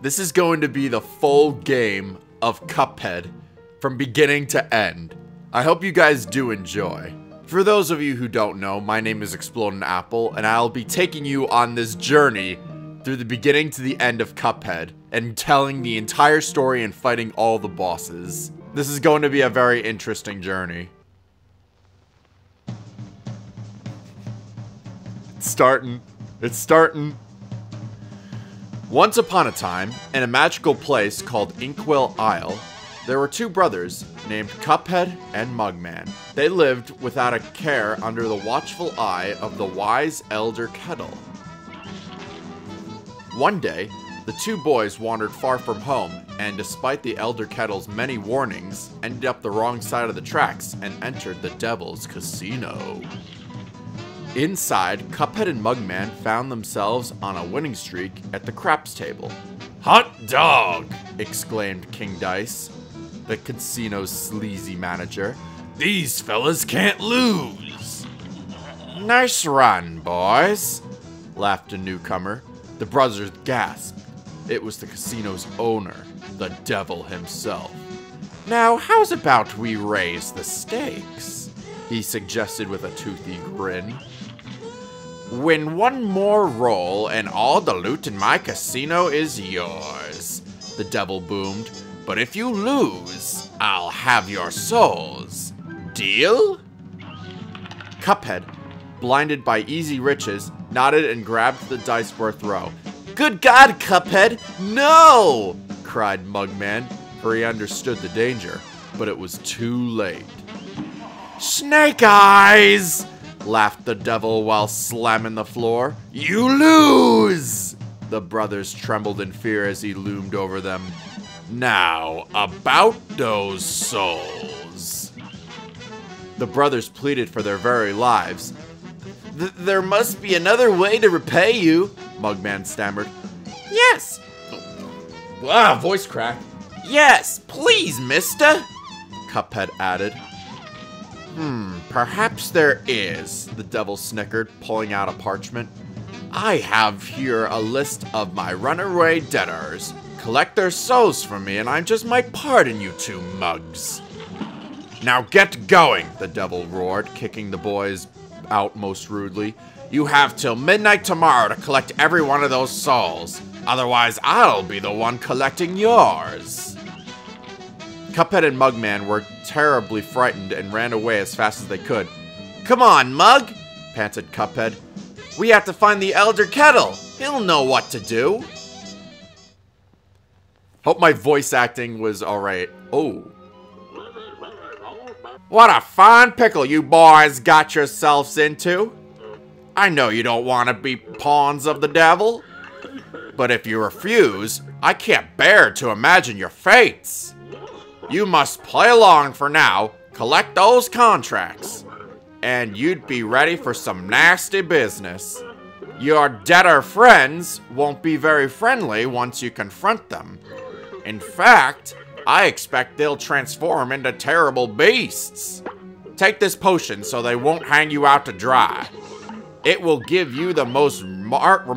This is going to be the full game of Cuphead from beginning to end. I hope you guys do enjoy. For those of you who don't know, my name is Exploding Apple, and I'll be taking you on this journey through the beginning to the end of Cuphead, and telling the entire story and fighting all the bosses. This is going to be a very interesting journey. It's starting. It's starting. Once upon a time, in a magical place called Inkwell Isle, there were two brothers named Cuphead and Mugman. They lived without a care under the watchful eye of the wise Elder Kettle. One day, the two boys wandered far from home and, despite the Elder Kettle's many warnings, ended up the wrong side of the tracks and entered the Devil's Casino. Inside, Cuphead and Mugman found themselves on a winning streak at the craps table. "Hot dog!" exclaimed King Dice, the casino's sleazy manager. "These fellas can't lose!" "Nice run, boys!" laughed a newcomer. The brothers gasped. It was the casino's owner, the devil himself. "Now, how's about we raise the stakes?" he suggested with a toothy grin. "Win one more roll and all the loot in my casino is yours," the devil boomed. "But if you lose, I'll have your souls. Deal?" Cuphead, blinded by easy riches, nodded and grabbed the dice for a throw. "Good God, Cuphead, no!" cried Mugman, for he understood the danger, but it was too late. "Snake eyes!" laughed the devil while slamming the floor. "You lose!" The brothers trembled in fear as he loomed over them. "Now, about those souls." The brothers pleaded for their very lives. "There must be another way to repay you," Mugman stammered. "Yes." Wow, voice crack. "Yes, please, mister," Cuphead added. Perhaps there is," the devil snickered, pulling out a parchment. "I have here a list of my runaway debtors. Collect their souls for me, and I just might pardon you two mugs." "Now get going," the devil roared, kicking the boys out most rudely. "You have till midnight tomorrow to collect every one of those souls. Otherwise, I'll be the one collecting yours." Cuphead and Mugman were terribly frightened and ran away as fast as they could. "Come on, Mug," panted Cuphead. "We have to find the Elder Kettle. He'll know what to do." Hope my voice acting was alright. Oh. "What a fine pickle you boys got yourselves into. I know you don't want to be pawns of the devil, but if you refuse, I can't bear to imagine your fates. You must play along for now, collect those contracts, and you'd be ready for some nasty business. Your debtor friends won't be very friendly once you confront them. In fact, I expect they'll transform into terrible beasts. Take this potion so they won't hang you out to dry. It will give you the most remarkable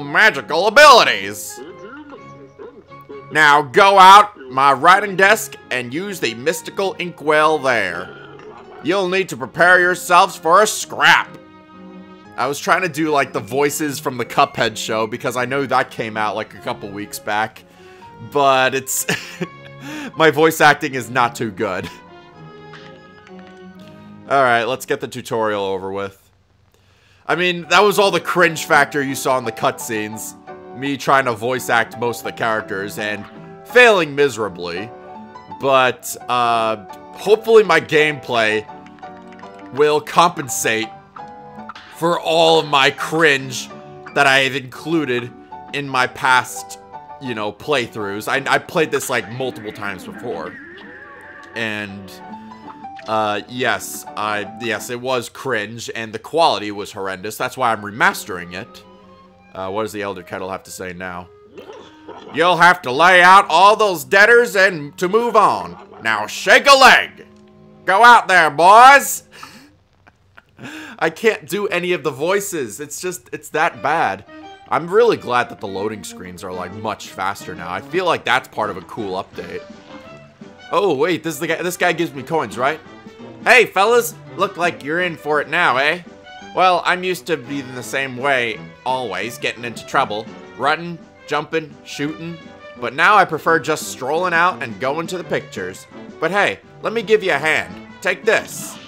magical abilities. Now go out my writing desk and use the mystical inkwell there. You'll need to prepare yourselves for a scrap." I was trying to do like the voices from the Cuphead show because I know that came out like a couple weeks back, but it's my voice acting is not too good. All right, let's get the tutorial over with. I mean, that was all the cringe factor you saw in the cutscenes. Me trying to voice act most of the characters and failing miserably. But, hopefully my gameplay will compensate for all of my cringe that I have included in my past, you know, playthroughs. I played this, like, multiple times before. And yes, it was cringe, and the quality was horrendous. That's why I'm remastering it. What does the Elder Kettle have to say now? "You'll have to lay out all those debtors and to move on. Now shake a leg. Go out there, boys." I can't do any of the voices. It's just, it's that bad. I'm really glad that the loading screens are like much faster now. I feel like that's part of a cool update. Oh wait, this is the guy. This guy gives me coins, right? Hey fellas, look like you're in for it now, eh? Well, I'm used to being the same way always, getting into trouble, running, jumping, shooting. But now I prefer just strolling out and going to the pictures. But hey, let me give you a hand. Take this.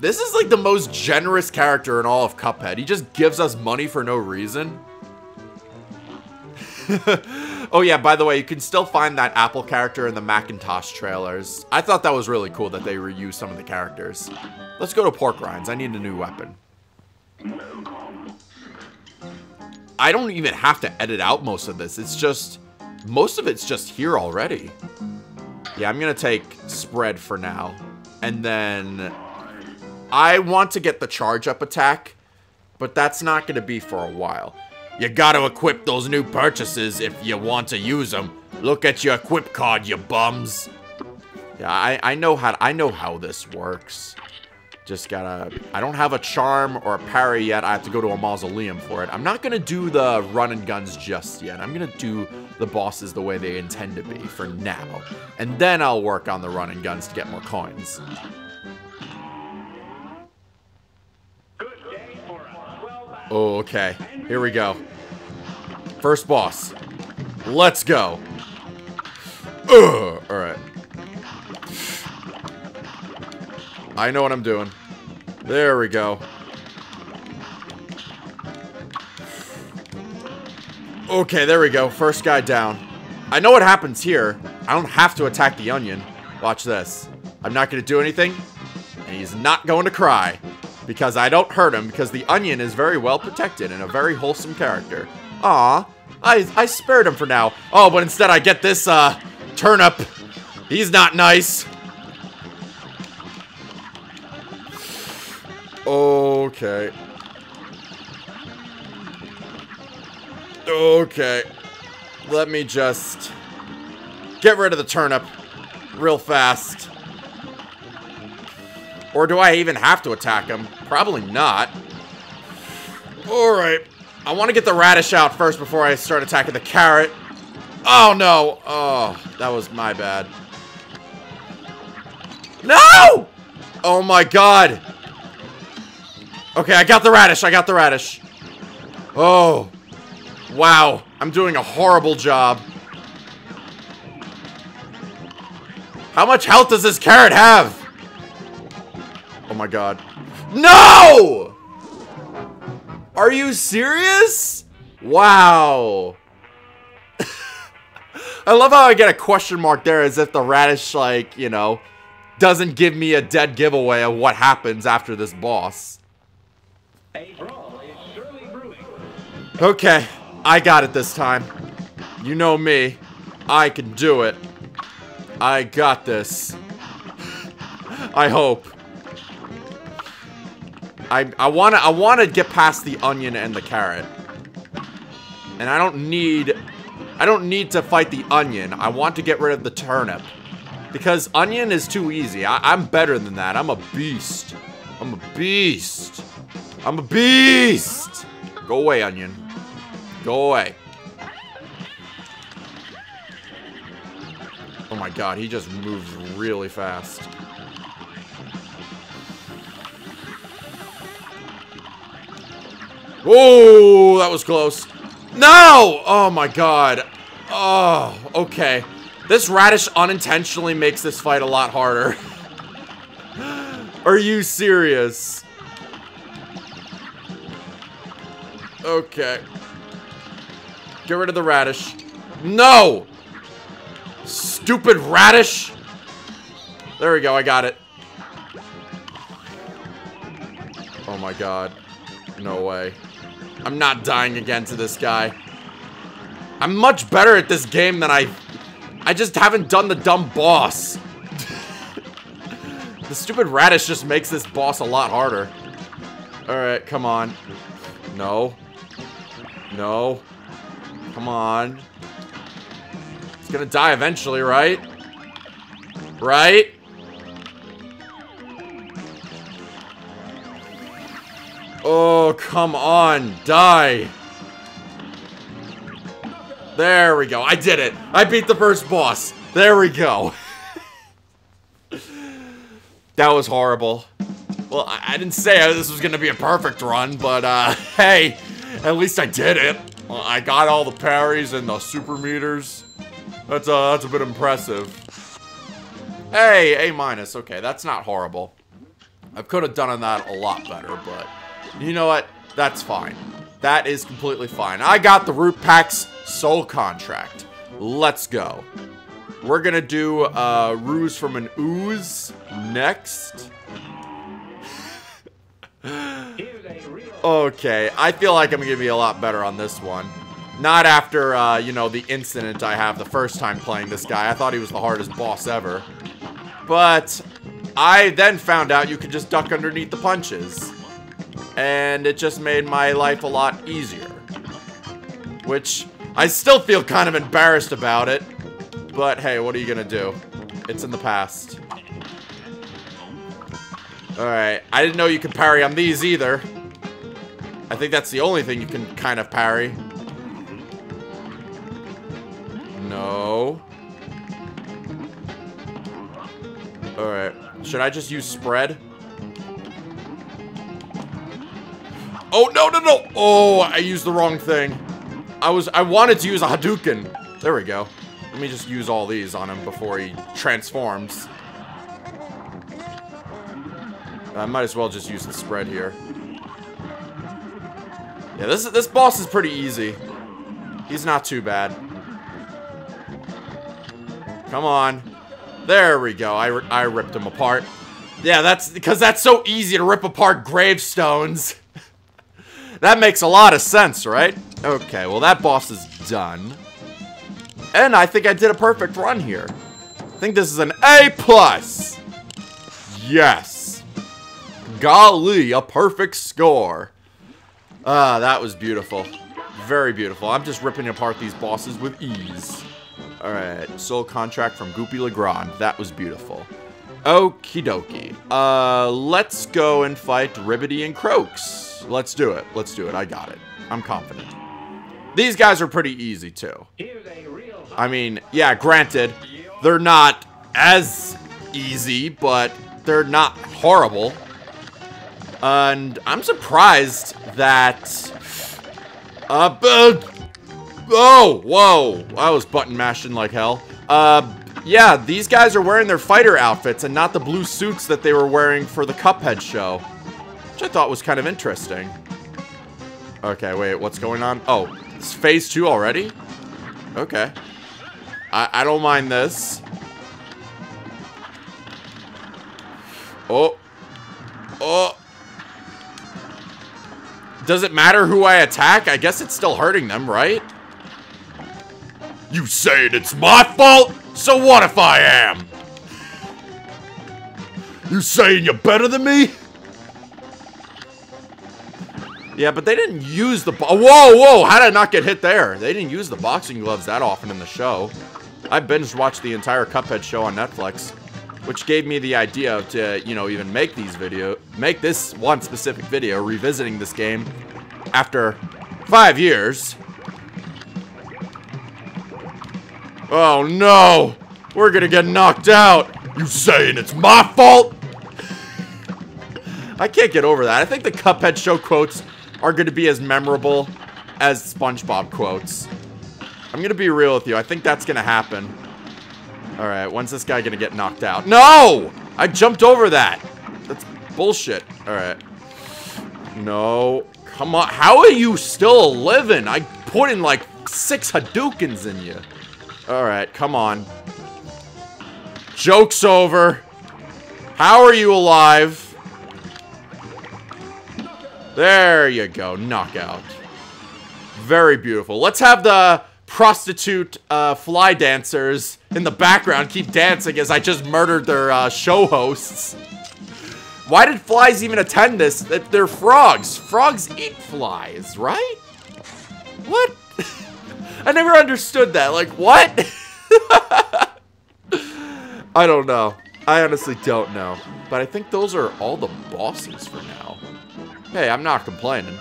This is like the most generous character in all of Cuphead. He just gives us money for no reason. Oh yeah, by the way, you can still find that Apple character in the Macintosh trailers. I thought that was really cool that they reused some of the characters. Let's go to Pork Rinds. I need a new weapon. I don't even have to edit out most of this. It's just, most of it's just here already. Yeah, I'm gonna take spread for now. And then I want to get the charge up attack, but that's not gonna be for a while. You gotta equip those new purchases if you want to use them. Look at your equip card, you bums. Yeah, I know how this works. Just gotta, I don't have a charm or a parry yet. I have to go to a mausoleum for it. I'm not gonna do the run and guns just yet. I'm gonna do the bosses the way they intend to be for now. And then I'll work on the run and guns to get more coins. Oh, okay. Here we go. First boss. Let's go. All right. I know what I'm doing. There we go. Okay, there we go. First guy down. I know what happens here. I don't have to attack the onion. Watch this. I'm not going to do anything. And he's not going to cry. Because I don't hurt him. Because the onion is very well protected and a very wholesome character. Aw. I spared him for now. Oh, but instead I get this turnip. He's not nice. Okay. Okay. Let me just get rid of the turnip real fast. Or do I even have to attack him? Probably not. Alright. I want to get the radish out first before I start attacking the carrot. Oh no. Oh, that was my bad. No! Oh my god. Okay, I got the radish. I got the radish. Oh. Wow. I'm doing a horrible job. How much health does this carrot have? Oh my god. No! Are you serious? Wow. I love how I get a question mark there as if the radish, like, you know, doesn't give me a dead giveaway of what happens after this boss. Okay, I got it this time. You know me. I can do it. I got this. I hope. I wanna get past the onion and the carrot. And I don't need to fight the onion. I want to get rid of the turnip. Because onion is too easy. I'm better than that. I'm a beast. I'm a beast. I'm a beast! Go away, onion. Go away. Oh my god, he just moves really fast. Whoa, that was close. No! Oh my god. Oh, okay. This radish unintentionally makes this fight a lot harder. Are you serious? Okay. Get rid of the radish. No! Stupid radish! There we go, I got it. Oh my god. No way. I'm not dying again to this guy. I'm much better at this game than I just haven't done the dumb boss. The stupid radish just makes this boss a lot harder. Alright, come on. No. No. Come on. It's gonna die eventually, right? Right? Oh, come on, die. There we go. I did it. I beat the first boss. There we go. That was horrible. Well, I didn't say this was going to be a perfect run, but, hey, at least I did it. I got all the parries and the super meters. That's a bit impressive. Hey, A-. Okay, that's not horrible. I could have done that a lot better, but you know what? That's fine. That is completely fine. I got the Root Packs Soul Contract. Let's go. We're going to do Ruse from an Ooze next. Okay, I feel like I'm going to be a lot better on this one. Not after, you know, the incident I have the first time playing this guy. I thought he was the hardest boss ever. But I then found out you could just duck underneath the punches. And it just made my life a lot easier. Which, I still feel kind of embarrassed about it. But hey, what are you gonna do? It's in the past. Alright, I didn't know you could parry on these either. I think that's the only thing you can kind of parry. No. Alright, should I just use spread? Oh, no, no, no! Oh, I used the wrong thing. I wanted to use a Hadouken. There we go. Let me just use all these on him before he transforms. I might as well just use the spread here. Yeah, this boss is pretty easy. He's not too bad. Come on. There we go. I ripped him apart. Yeah, that's because that's so easy to rip apart gravestones. That makes a lot of sense, right? Okay, well that boss is done. And I think I did a perfect run here. I think this is an A+. Yes. Golly, a perfect score. Ah, that was beautiful. Very beautiful. I'm just ripping apart these bosses with ease. Alright, Soul Contract from Goopy Legrand. That was beautiful. Okie dokie. Let's go and fight Ribbity and Croaks. Let's do it. Let's do it. I got it. I'm confident. These guys are pretty easy, too. I mean, yeah, granted, they're not as easy, but they're not horrible. And I'm surprised that... oh, whoa. I was button mashing like hell. Yeah, these guys are wearing their fighter outfits and not the blue suits that they were wearing for the Cuphead show. Which I thought was kind of interesting. Okay, wait, what's going on? Oh, it's phase 2 already? Okay. I don't mind this. Oh. Oh. Does it matter who I attack? I guess it's still hurting them, right? You saying it's my fault? So what if I am? You saying you're better than me? Yeah, but they didn't use the... Whoa, whoa, how did I not get hit there? They didn't use the boxing gloves that often in the show. I binge-watched the entire Cuphead show on Netflix, which gave me the idea to, you know, even make these videos, make this one specific video revisiting this game after 5 years. Oh, no! We're gonna get knocked out! You saying it's my fault? I can't get over that. I think the Cuphead show quotes are going to be as memorable as SpongeBob quotes. I'm going to be real with you. I think that's going to happen. Alright, when's this guy going to get knocked out? No! I jumped over that. That's bullshit. Alright. No. Come on. How are you still living? I put in like 6 Hadoukens in you. Alright, come on. Joke's over. How are you alive? There you go, knockout. Very beautiful. Let's have the prostitute fly dancers in the background keep dancing as I just murdered their show hosts. Why did flies even attend this? They're frogs. Frogs eat flies, right? What? I never understood that. Like, what? I don't know. I honestly don't know. But I think those are all the bosses for now. Hey, I'm not complaining.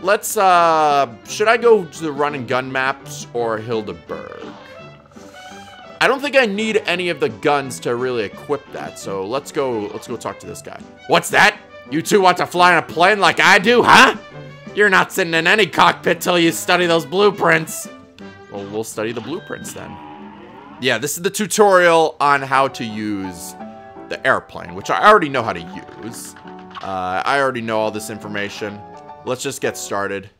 Let's, should I go to the run and gun maps or Hilda Berg? I don't think I need any of the guns to really equip that, so let's go talk to this guy. What's that? You two want to fly on a plane like I do, huh? You're not sitting in any cockpit till you study those blueprints. Well, we'll study the blueprints then. Yeah, this is the tutorial on how to use the airplane, which I already know how to use. I already know all this information. Let's just get started.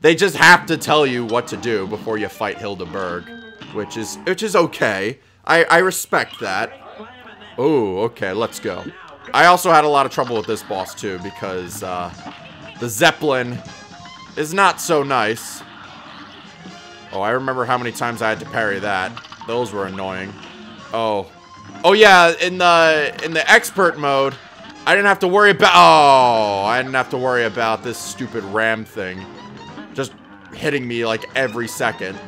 They just have to tell you what to do before you fight Hilda Berg, which is okay. I respect that. Oh, okay, let's go. I also had a lot of trouble with this boss too because the Zeppelin is not so nice. Oh, I remember how many times I had to parry that. Those were annoying. Oh yeah, in the expert mode, I didn't have to worry about. Oh, I didn't have to worry about this stupid ram thing, just hitting me like every second.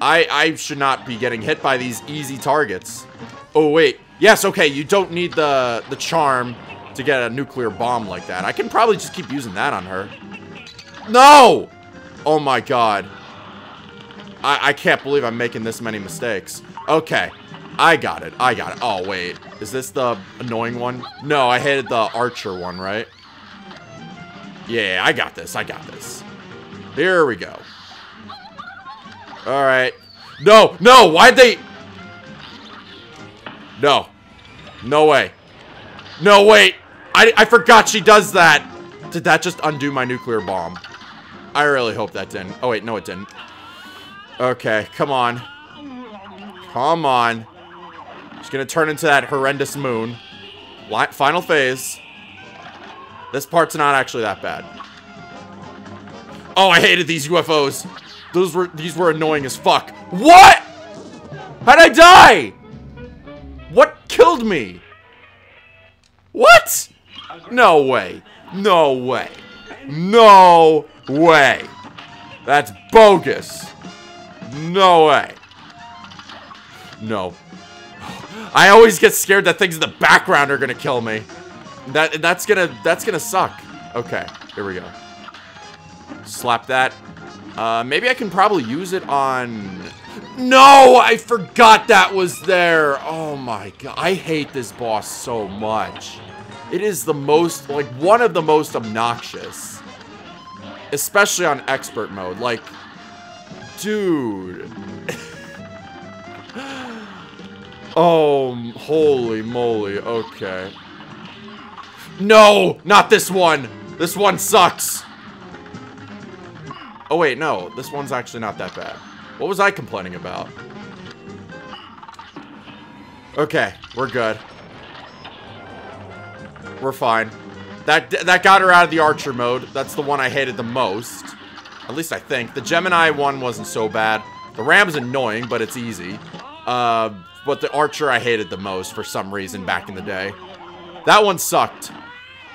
I should not be getting hit by these easy targets. Oh wait, yes, okay. You don't need the charm to get a nuclear bomb like that. I can probably just keep using that on her. No! Oh my god. I can't believe I'm making this many mistakes. Okay. I got it. Oh, wait. Is this the annoying one? No, I hated the archer one, right? Yeah, I got this. Here we go. Alright. No, why'd they... No. No way. No, wait. I forgot she does that. Did that just undo my nuclear bomb? I really hope that didn't. Oh, wait, no, it didn't. Okay, come on. Come on. She's gonna turn into that horrendous moon. Final phase. This part's not actually that bad. Oh, I hated these UFOs. These were annoying as fuck. What? How'd I die? What killed me? What? No way. That's bogus. No way. No. I always get scared that things in the background are gonna kill me. That's gonna suck. Okay, here we go. Slap that. Maybe I can probably use it on... No! I forgot that was there! Oh my god. I hate this boss so much. It is the most, like, one of the most obnoxious. Especially on expert mode. Like, dude. Oh, holy moly. Okay. No! Not this one! This one sucks! Oh, wait, no. This one's actually not that bad. What was I complaining about? Okay, we're good. We're fine. That got her out of the archer mode. That's the one I hated the most. At least I think. The Gemini one wasn't so bad. The Ram's annoying, but it's easy. But the archer I hated the most for some reason back in the day. That one sucked.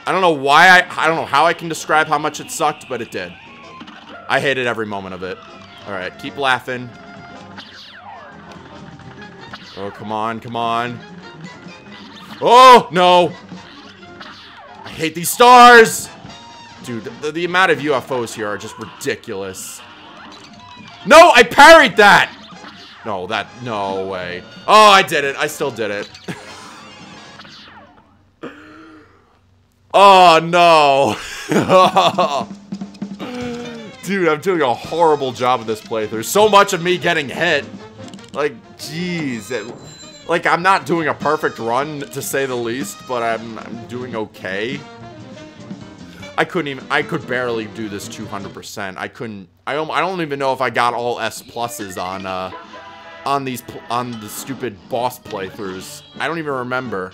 I don't know why I don't know how I can describe how much it sucked, but it did. I hated every moment of it. Alright, keep laughing. Oh, come on. Oh, no! I hate these stars! Dude, the amount of UFOs here are just ridiculous. No, I parried that! No way. Oh, I did it. I still did it. Oh, no. Dude, I'm doing a horrible job of this playthrough. So much of me getting hit. Like, jeez. Like, I'm not doing a perfect run, to say the least, but I'm doing okay. I could barely do this 200%. I don't even know if I got all S pluses on the stupid boss playthroughs. I don't even remember.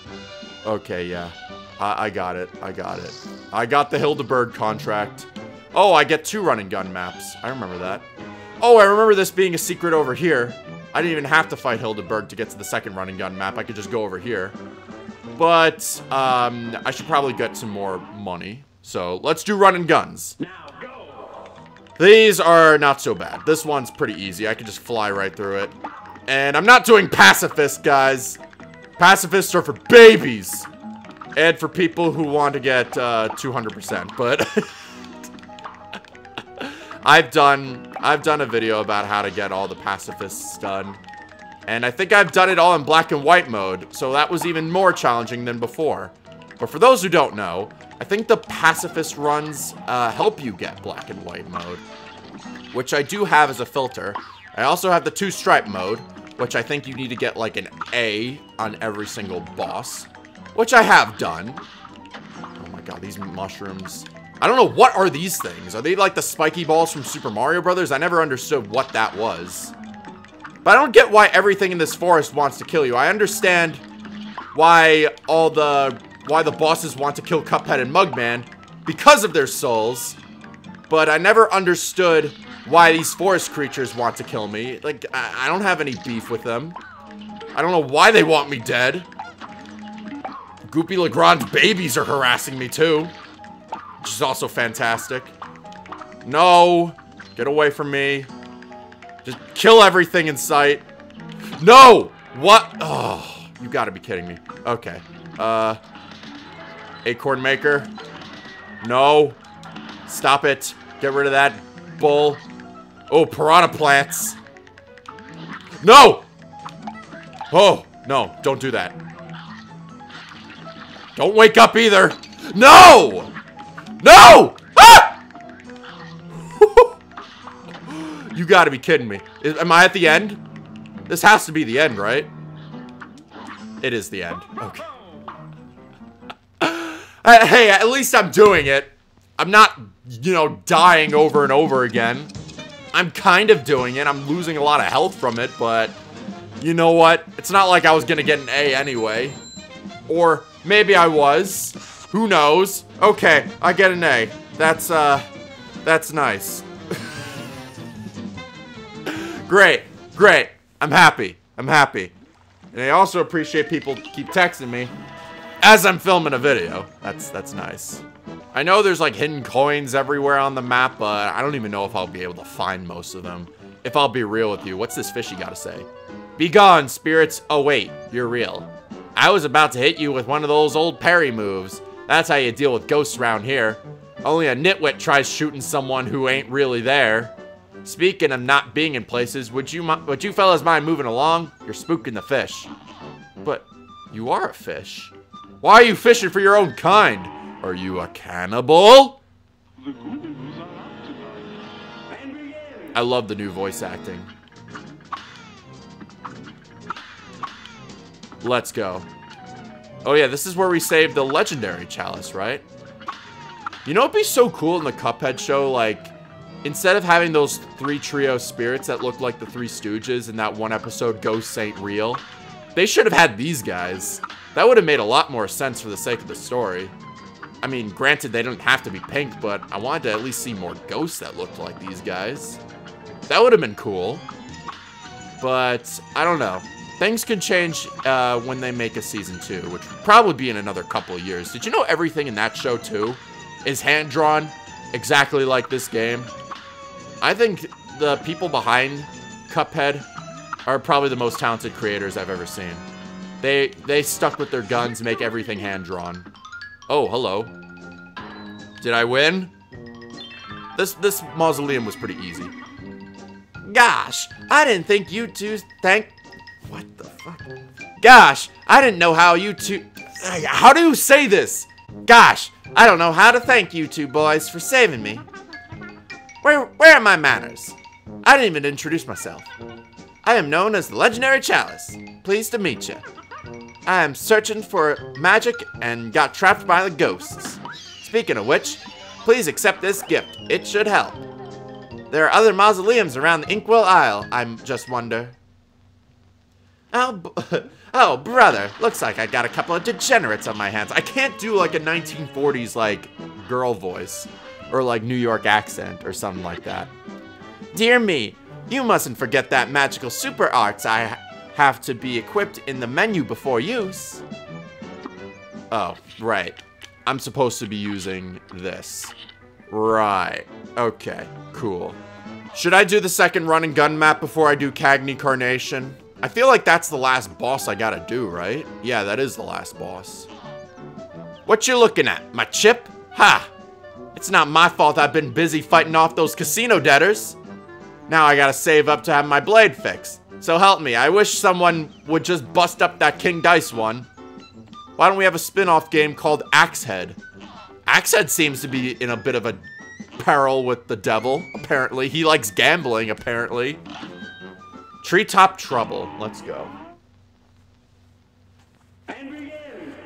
Okay, yeah. I got it. I got the Hilda Berg contract. Oh, I get 2 run and gun maps. I remember that. Oh, I remember this being a secret over here. I didn't even have to fight Hilda Berg to get to the second run and gun map. I could just go over here. But, I should probably get some more money. So, let's do run and guns. These are not so bad. This one's pretty easy. I could just fly right through it. And I'm not doing pacifists, guys. Pacifists are for babies. And for people who want to get 200%, but I've done a video about how to get all the pacifists done. And I think I've done it all in black and white mode, so that was even more challenging than before. But for those who don't know, I think the pacifist runs help you get black and white mode, which I do have as a filter. I also have the two-stripe mode, which I think you need to get like an A on every single boss, which I have done. Oh my god, these mushrooms. I don't know, what are these things? Are they like the spiky balls from Super Mario Brothers? I never understood what that was. But I don't get why everything in this forest wants to kill you. I understand why the bosses want to kill Cuphead and Mugman because of their souls, but I never understood why these forest creatures want to kill me. Like, I don't have any beef with them. I don't know why they want me dead. Goopy Legrand's babies are harassing me too, which is also fantastic. No, get away from me. Just kill everything in sight. No, what? Oh, you gotta be kidding me. Okay, Acorn Maker. No, stop it. Get rid of that bull. Oh, piranha plants. No! Oh, no, don't do that. Don't wake up either. No! No! Ah! You gotta be kidding me. Am I at the end? This has to be the end, right? It is the end. Okay. Hey, at least I'm doing it. I'm not, you know, dying over and over again. I'm kind of doing it. I'm losing a lot of health from it, but you know what? It's not like I was gonna get an A anyway. Or maybe I was. Who knows? Okay, I get an A. That's nice. Great, great. I'm happy. I'm happy. And I also appreciate people keep texting me as I'm filming a video. That's nice. I know there's like hidden coins everywhere on the map, but I don't even know if I'll be able to find most of them. If I'll be real with you, what's this fishy gotta say? Be gone, spirits. Oh wait, you're real. I was about to hit you with one of those old parry moves. That's how you deal with ghosts around here. Only a nitwit tries shooting someone who ain't really there. Speaking of not being in places, would you fellas mind moving along? You're spooking the fish. But you are a fish. Why are you fishing for your own kind? Are you a cannibal? I love the new voice acting. Let's go. Oh yeah, this is where we saved the Legendary Chalice, right? You know it'd be so cool in the Cuphead show, like, instead of having those three trio spirits that look like the Three Stooges in that one episode, Ghosts Ain't Real, they should have had these guys. That would have made a lot more sense for the sake of the story. I mean, granted, they don't have to be pink, but I wanted to at least see more ghosts that looked like these guys. That would have been cool. But, I don't know. Things can change when they make a Season 2, which would probably be in another couple of years. Did you know everything in that show, too, is hand-drawn exactly like this game? I think the people behind Cuphead are probably the most talented creators I've ever seen. They stuck with their guns, make everything hand-drawn. Oh, hello. Did I win? This mausoleum was pretty easy. Gosh, I didn't think you two What the fuck? Gosh, I didn't know how you two... How do you say this? Gosh, I don't know how to thank you two boys for saving me. Where are my manners? I didn't even introduce myself. I am known as the Legendary Chalice. Pleased to meet you. I am searching for magic and got trapped by the ghosts. Speaking of which, please accept this gift. It should help. There are other mausoleums around the Inkwell Isle, I just wonder. Oh, brother. Looks like I got a couple of degenerates on my hands. I can't do like a 1940s, like, girl voice. Or like New York accent or something like that. Dear me, you mustn't forget that magical super arts I have to be equipped in the menu before use. Oh, right. I'm supposed to be using this. Right. Okay, cool. Should I do the second run and gun map before I do Cagney Carnation? I feel like that's the last boss I gotta do, right? Yeah, that is the last boss. What you looking at? My chip? Ha! It's not my fault I've been busy fighting off those casino debtors. Now I gotta save up to have my blade fixed. So help me, I wish someone would just bust up that King Dice one. Why don't we have a spin-off game called Axe Head? Axe Head seems to be in a bit of a peril with the devil, apparently. He likes gambling, apparently. Treetop Trouble. Let's go.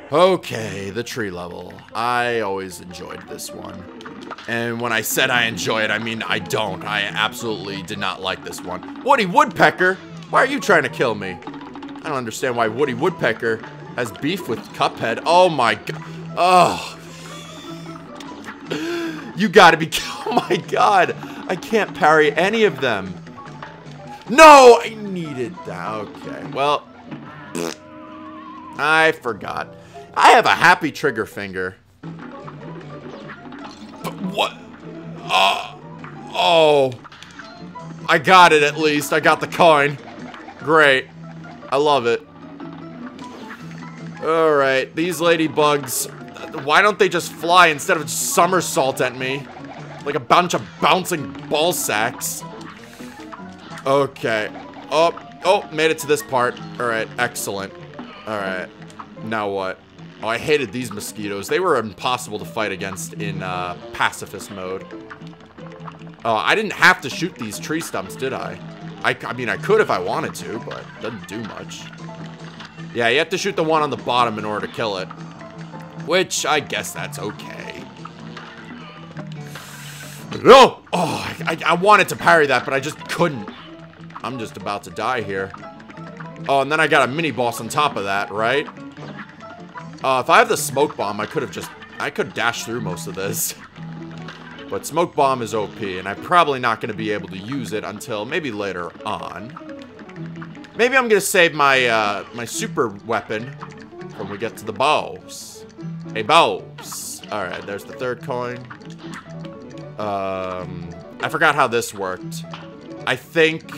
Okay, the tree level. I always enjoyed this one. And when I said I enjoy it, I mean I don't. I absolutely did not like this one. Woody Woodpecker? Why are you trying to kill me? I don't understand why Woody Woodpecker has beef with Cuphead. Oh my god. Oh. You gotta be. Oh my god. I can't parry any of them. No! I needed that. Okay, well. I forgot. I have a happy trigger finger. But what? Oh. I got it at least. I got the coin. Great. I love it. Alright. These ladybugs. Why don't they just fly instead of somersault at me? Like a bunch of bouncing ball sacks. Okay. Oh, made it to this part. Alright. Excellent. Alright. Now what? Oh, I hated these mosquitoes. They were impossible to fight against in pacifist mode. Oh, I didn't have to shoot these tree stumps, did I? I mean, I could if I wanted to, but it doesn't do much. Yeah, you have to shoot the one on the bottom in order to kill it. Which, I guess that's okay. No! Oh, I wanted to parry that, but I just couldn't. I'm just about to die here. Oh, and then I got a mini-boss on top of that, right? If I have the smoke bomb, I could dash through most of this. But smoke bomb is OP, and I'm probably not going to be able to use it until maybe later on. Maybe I'm going to save my, my super weapon when we get to the boss. Hey, boss. Alright, there's the third coin. I forgot how this worked. I think,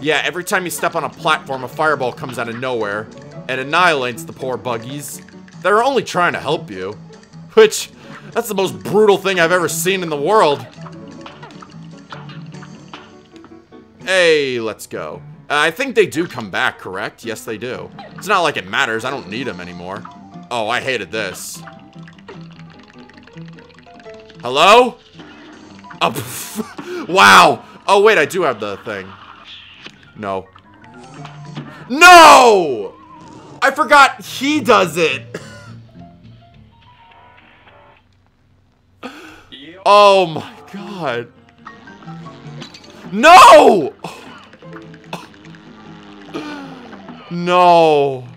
yeah, every time you step on a platform, a fireball comes out of nowhere and annihilates the poor buggies. They're only trying to help you. Which, that's the most brutal thing I've ever seen in the world. Hey, let's go. I think they do come back, correct? Yes, they do. It's not like it matters. I don't need them anymore. Oh, I hated this. Hello? Oh, wow. Oh, wait, I do have the thing. No. No! I forgot he does it. Oh my god. No! No.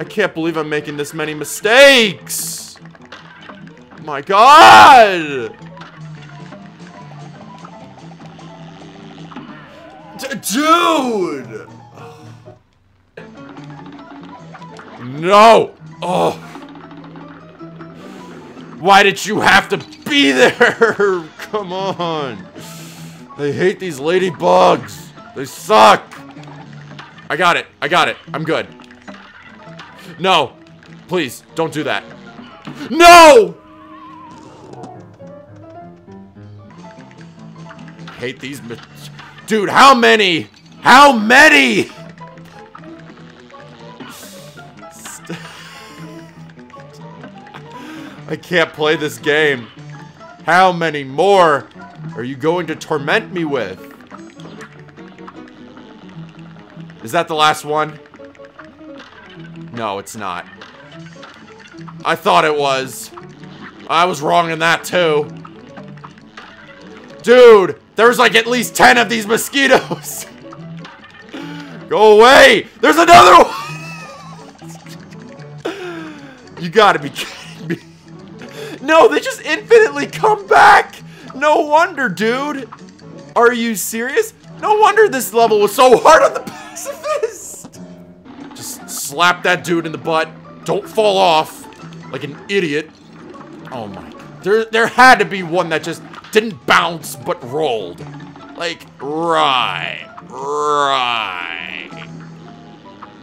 I can't believe I'm making this many mistakes. My god! Dude! No! Oh! Why did you have to be there? Come on! I hate these ladybugs! They suck! I got it! I got it! I'm good! No! Please, don't do that! No! I hate these... Dude, how many? How many? I can't play this game. How many more are you going to torment me with? Is that the last one? No, it's not. I thought it was. I was wrong in that too. Dude, there's like at least 10 of these mosquitoes. Go away. There's another one. You gotta be kidding me. No, they just infinitely come back. No wonder, dude. Are you serious? No wonder this level was so hard on the pacifist. Just slap that dude in the butt. Don't fall off like an idiot. Oh my. There had to be one that just didn't bounce, but rolled. Like, right.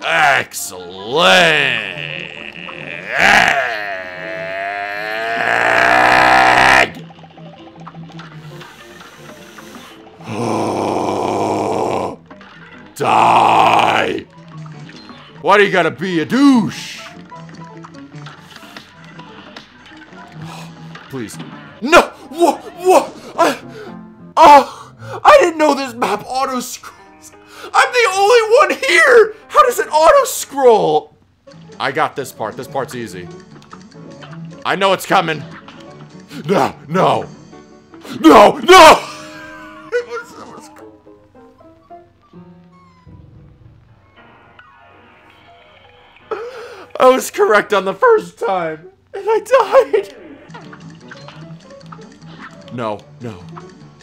Excellent. Die! Why do you gotta be a douche? Oh, please. No! What? What? I didn't know this map auto-scrolls. I'm the only one here! How does it auto-scroll? I got this part. This part's easy. I know it's coming. No! No! No! No! I was correct on the first time, and I died. No, no.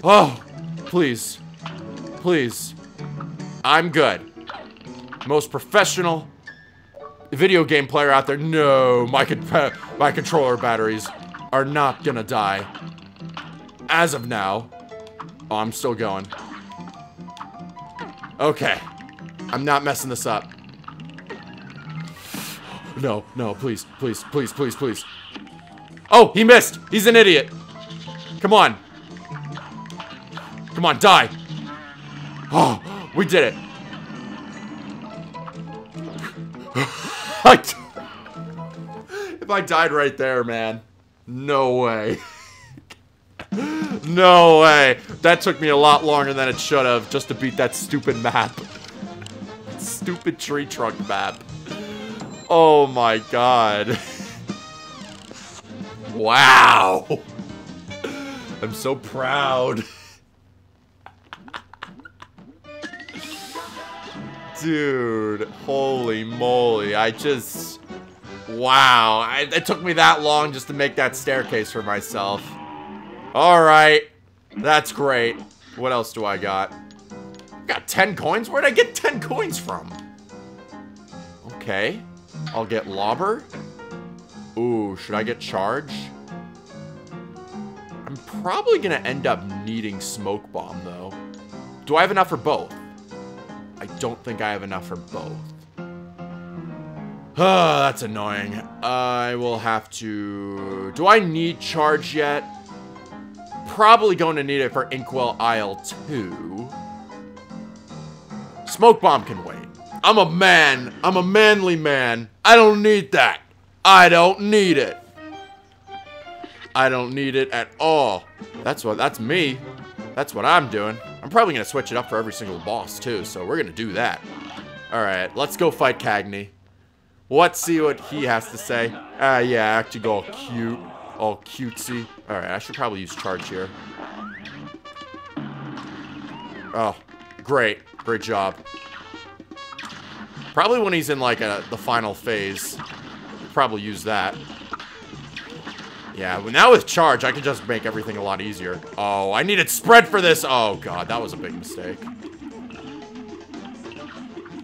Oh, please, please. I'm good. Most professional video game player out there. No, my controller batteries are not gonna die. As of now. Oh, I'm still going. Okay, I'm not messing this up. No, no, please, please, please, please, please. Oh, he missed. He's an idiot. Come on. Come on, die. Oh, we did it. If I died right there, man. No way. No way. That took me a lot longer than it should have just to beat that stupid map. Stupid tree trunk map. Oh my god. Wow. I'm so proud. Dude, holy moly. I just... Wow. It took me that long just to make that staircase for myself. Alright. That's great. What else do I got? I got 10 coins? Where'd I get 10 coins from? Okay. I'll get Lobber. Ooh, should I get Charge? I'm probably gonna end up needing Smoke Bomb, though. Do I have enough for both? I don't think I have enough for both. Oh, that's annoying. I will have to... Do I need Charge yet? Probably going to need it for Inkwell Isle 2. Smoke Bomb can wait. I'm a man. I'm a manly man. I don't need that. I don't need it. I don't need it at all. That's me. That's what I'm doing. I'm probably gonna switch it up for every single boss too, so we're gonna do that. Alright, let's go fight Cagney. Let's see what he has to say. Yeah, acting all cute. All cutesy. Alright, I should probably use Charge here. Oh, great. Great job. Probably when he's in, like, the final phase. Probably use that. Yeah, well, now with Charge, I can just make everything a lot easier. Oh, I needed Spread for this! Oh, God, that was a big mistake.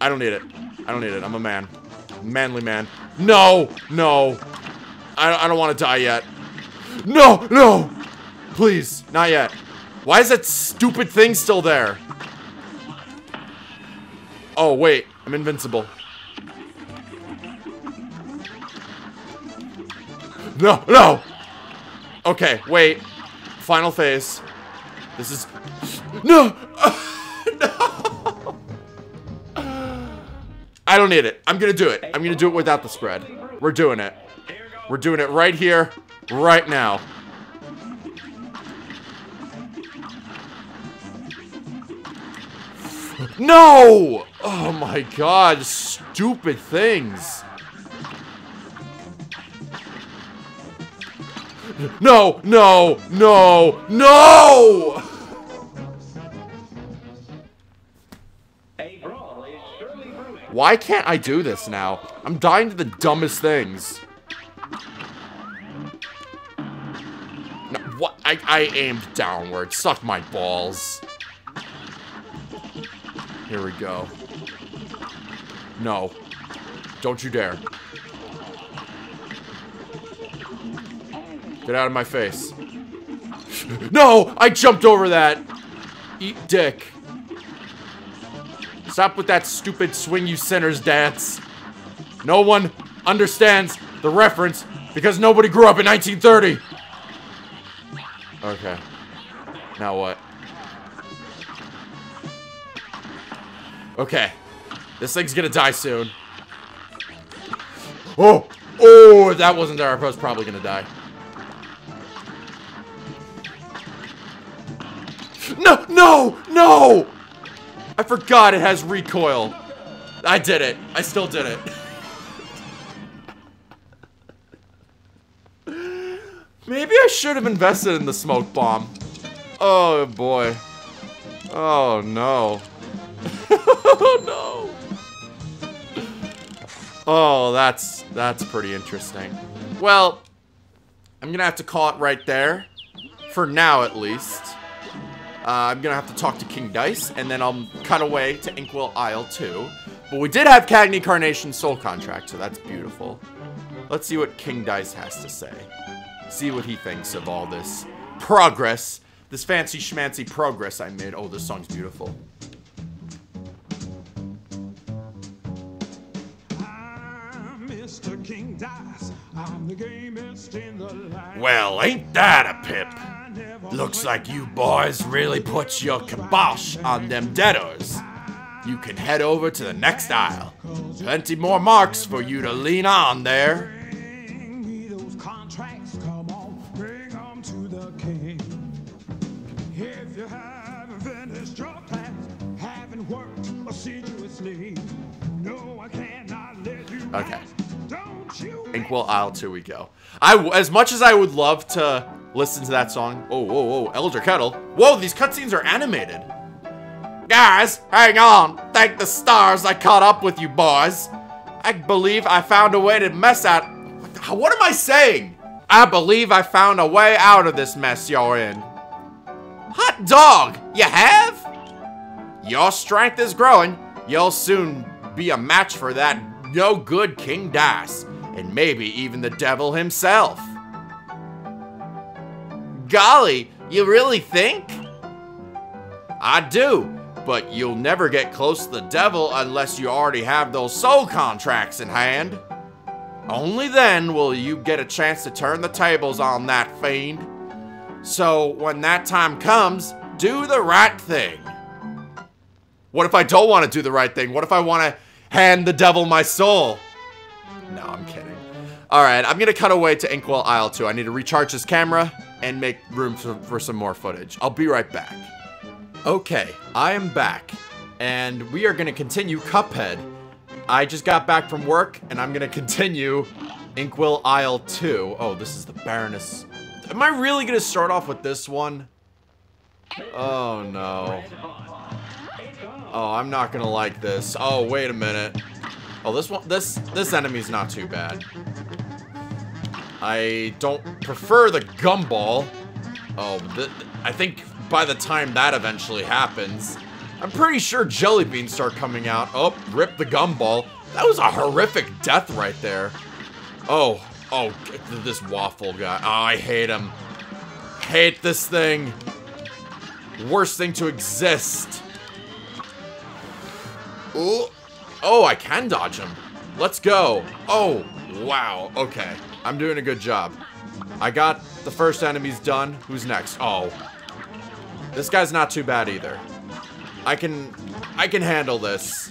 I don't need it. I don't need it. I'm a man. Manly man. No! No! I don't want to die yet. No! No! Please, not yet. Why is that stupid thing still there? Oh, wait. I'm invincible. No, no! Okay, wait. Final phase. This is... No! No! I don't need it. I'm gonna do it. I'm gonna do it without the spread. We're doing it. We're doing it right here, right now. No! Oh my god, stupid things. No, no, no, no! Why can't I do this now? I'm dying to the dumbest things. No, what? I aimed downward. Suck my balls. Here we go. No. Don't you dare. Get out of my face. No! I jumped over that! Eat dick. Stop with that stupid swing you sinners dance. No one understands the reference because nobody grew up in 1930. Okay. Now what? Okay. This thing's gonna die soon. Oh! Oh, if that wasn't there, I was probably gonna die. No! No! No! I forgot it has recoil. I did it. I still did it. Maybe I should have invested in the smoke bomb. Oh, boy. Oh, no. Oh, no. Oh, that's pretty interesting. Well, I'm gonna have to call it right there. For now, at least. I'm gonna have to talk to King Dice, and then I'll cut away to Inkwell Isle 2. But we did have Cagney Carnation Soul Contract, so that's beautiful. Let's see what King Dice has to say. See what he thinks of all this progress. This fancy schmancy progress I made. Oh, this song's beautiful. I'm Mr. King Dice. I'm the gamest in the land. Well, ain't that a pip? Looks like you boys really put your kibosh on them debtors. You can head over to the next aisle. Plenty more marks for you to lean on there. Okay. Inkwell Isle 2 we go. As much as I would love to listen to that song. Oh, whoa, whoa, Elder Kettle. Whoa, these cutscenes are animated. Guys, hang on. Thank the stars I caught up with you boys. I believe I found a way to mess out. What am I saying? I believe I found a way out of this mess you're in. Hot dog, you have? Your strength is growing. You'll soon be a match for that no good King Dice, and maybe even the devil himself. Golly, you really think? I do, but you'll never get close to the devil unless you already have those soul contracts in hand. Only then will you get a chance to turn the tables on that fiend. So when that time comes, do the right thing. What if I don't want to do the right thing? What if I want to hand the devil my soul? No, I'm kidding. Alright, I'm gonna cut away to Inkwell Isle 2. I need to recharge this camera and make room for some more footage. I'll be right back. Okay, I am back. And we are gonna continue Cuphead. I just got back from work, and I'm gonna continue Inkwell Isle 2. Oh, this is the Baroness. Am I really gonna start off with this one? Oh, no. Oh, I'm not gonna like this. Oh, wait a minute. Oh, this one, this enemy's not too bad. I don't prefer the gumball. Oh, I think by the time that eventually happens, I'm pretty sure jelly beans start coming out. Oh, rip the gumball. That was a horrific death right there. Oh, oh, this waffle guy. Oh, I hate him. Hate this thing. Worst thing to exist. Ooh. Oh, I can dodge him. Let's go. Oh, wow. Okay. I'm doing a good job. I got the first enemies done. Who's next? Oh. This guy's not too bad either. I can handle this.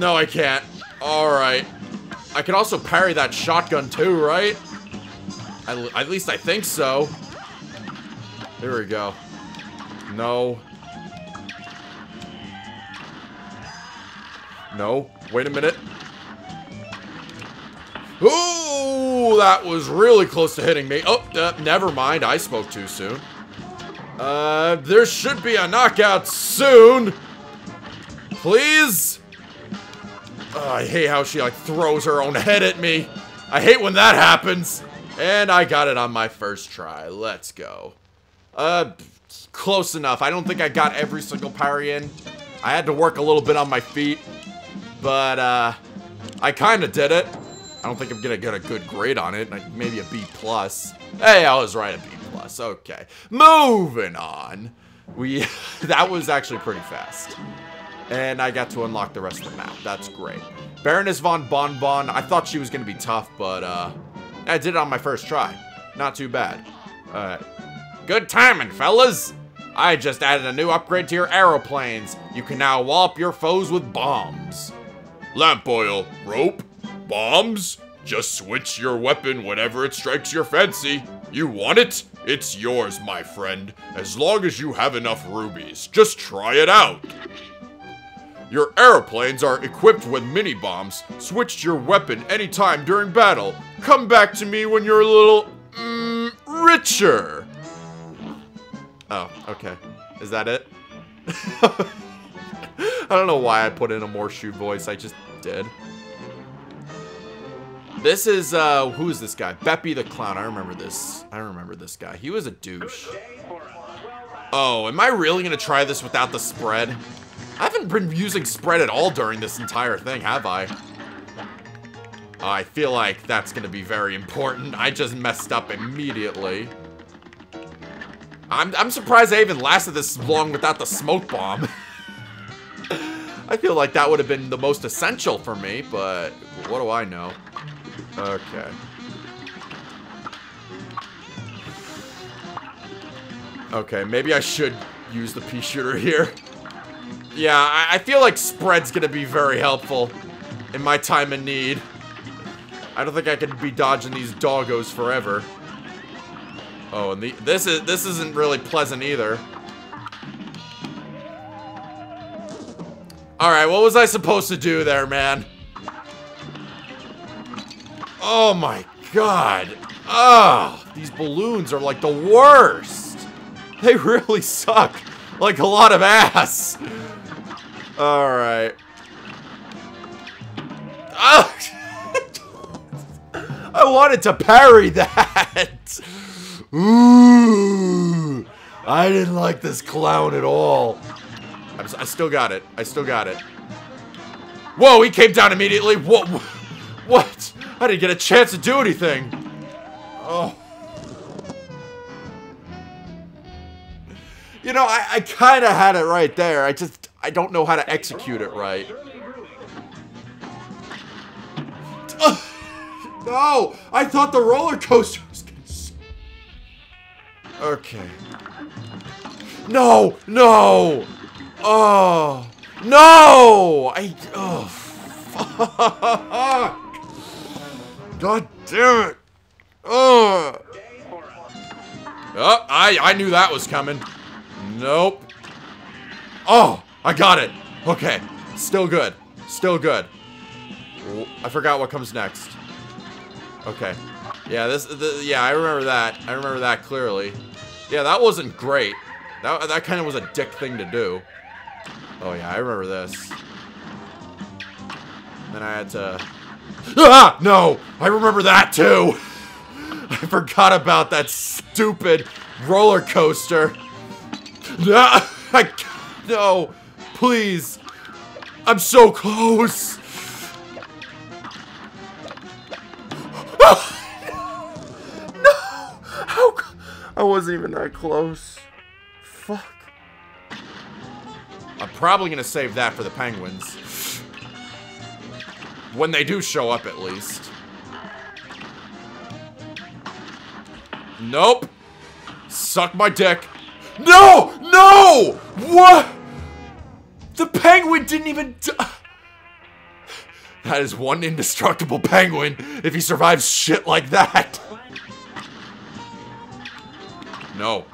No, I can't. Alright. I can also parry that shotgun too, right? At least I think so. Here we go. No. No, wait a minute. Ooh, that was really close to hitting me. Oh, never mind, I spoke too soon. There should be a knockout soon. Please? I hate how she, like, throws her own head at me. I hate when that happens. And I got it on my first try. Let's go. Close enough. I don't think I got every single parry in. I had to work a little bit on my feet. But, I kind of did it. I don't think I'm going to get a good grade on it. Like, maybe a B+. Hey, I was right, a B+. Okay. Moving on. We... that was actually pretty fast. And I got to unlock the rest of the map. That's great. Baroness Von Bonbon. I thought she was going to be tough, but, I did it on my first try. Not too bad. Alright. Good timing, fellas. I just added a new upgrade to your aeroplanes. You can now wallop your foes with bombs. Lamp oil, rope, bombs. Just switch your weapon whenever it strikes your fancy. You want it? It's yours, my friend. As long as you have enough rubies, just try it out. Your aeroplanes are equipped with mini-bombs. Switch your weapon anytime during battle. Come back to me when you're a little... richer. Oh, okay. Is that it? I don't know why I put in a more shoe voice. I just did. This is, who is this guy? Beppy the Clown. I remember this. I remember this guy. He was a douche. Oh, am I really going to try this without the spread? I haven't been using spread at all during this entire thing, have I? I feel like that's going to be very important. I just messed up immediately. I'm surprised I even lasted this long without the smoke bomb. I feel like that would have been the most essential for me, but what do I know? Okay. Okay, maybe I should use the pea shooter here. Yeah, I feel like spread's gonna be very helpful in my time of need. I don't think I could be dodging these doggos forever. Oh, and this isn't really pleasant either. Alright, what was I supposed to do there, man? Oh my god. Oh, these balloons are like the worst. They really suck. Like a lot of ass. Alright. Oh. I wanted to parry that. Ooh. I didn't like this clown at all. I still got it. I still got it. Whoa, he came down immediately. What? What? I didn't get a chance to do anything. Oh. You know, I kind of had it right there. I don't know how to execute it right. No! I thought the roller coaster was gonna... Okay. No! No! Oh! No! Oh, fuck! God damn it! Oh! Oh, I knew that was coming. Nope. Oh, I got it. Okay. Still good. Still good. I forgot what comes next. Okay. Yeah, yeah, I remember that. I remember that clearly. Yeah, that wasn't great. That kind of was a dick thing to do. Oh yeah, I remember this. Then I had to... Ah! No! I remember that too! I forgot about that stupid roller coaster. No! Please! I'm so close! No! How? I wasn't even that close. Fuck. I'm probably gonna save that for the penguins. When they do show up, at least. Nope! Suck my dick. No! No! What? The penguin didn't even die. That is one indestructible penguin if he survives shit like that. No.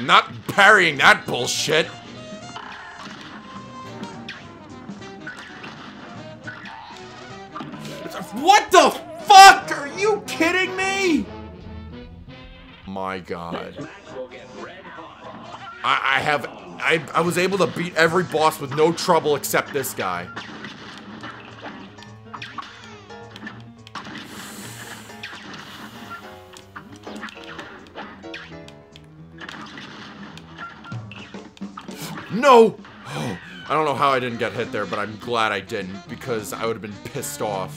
Not parrying that bullshit. What the fuck? Are you kidding me? My god. I was able to beat every boss with no trouble except this guy. No! Oh, I don't know how I didn't get hit there, but I'm glad I didn't, because I would have been pissed off.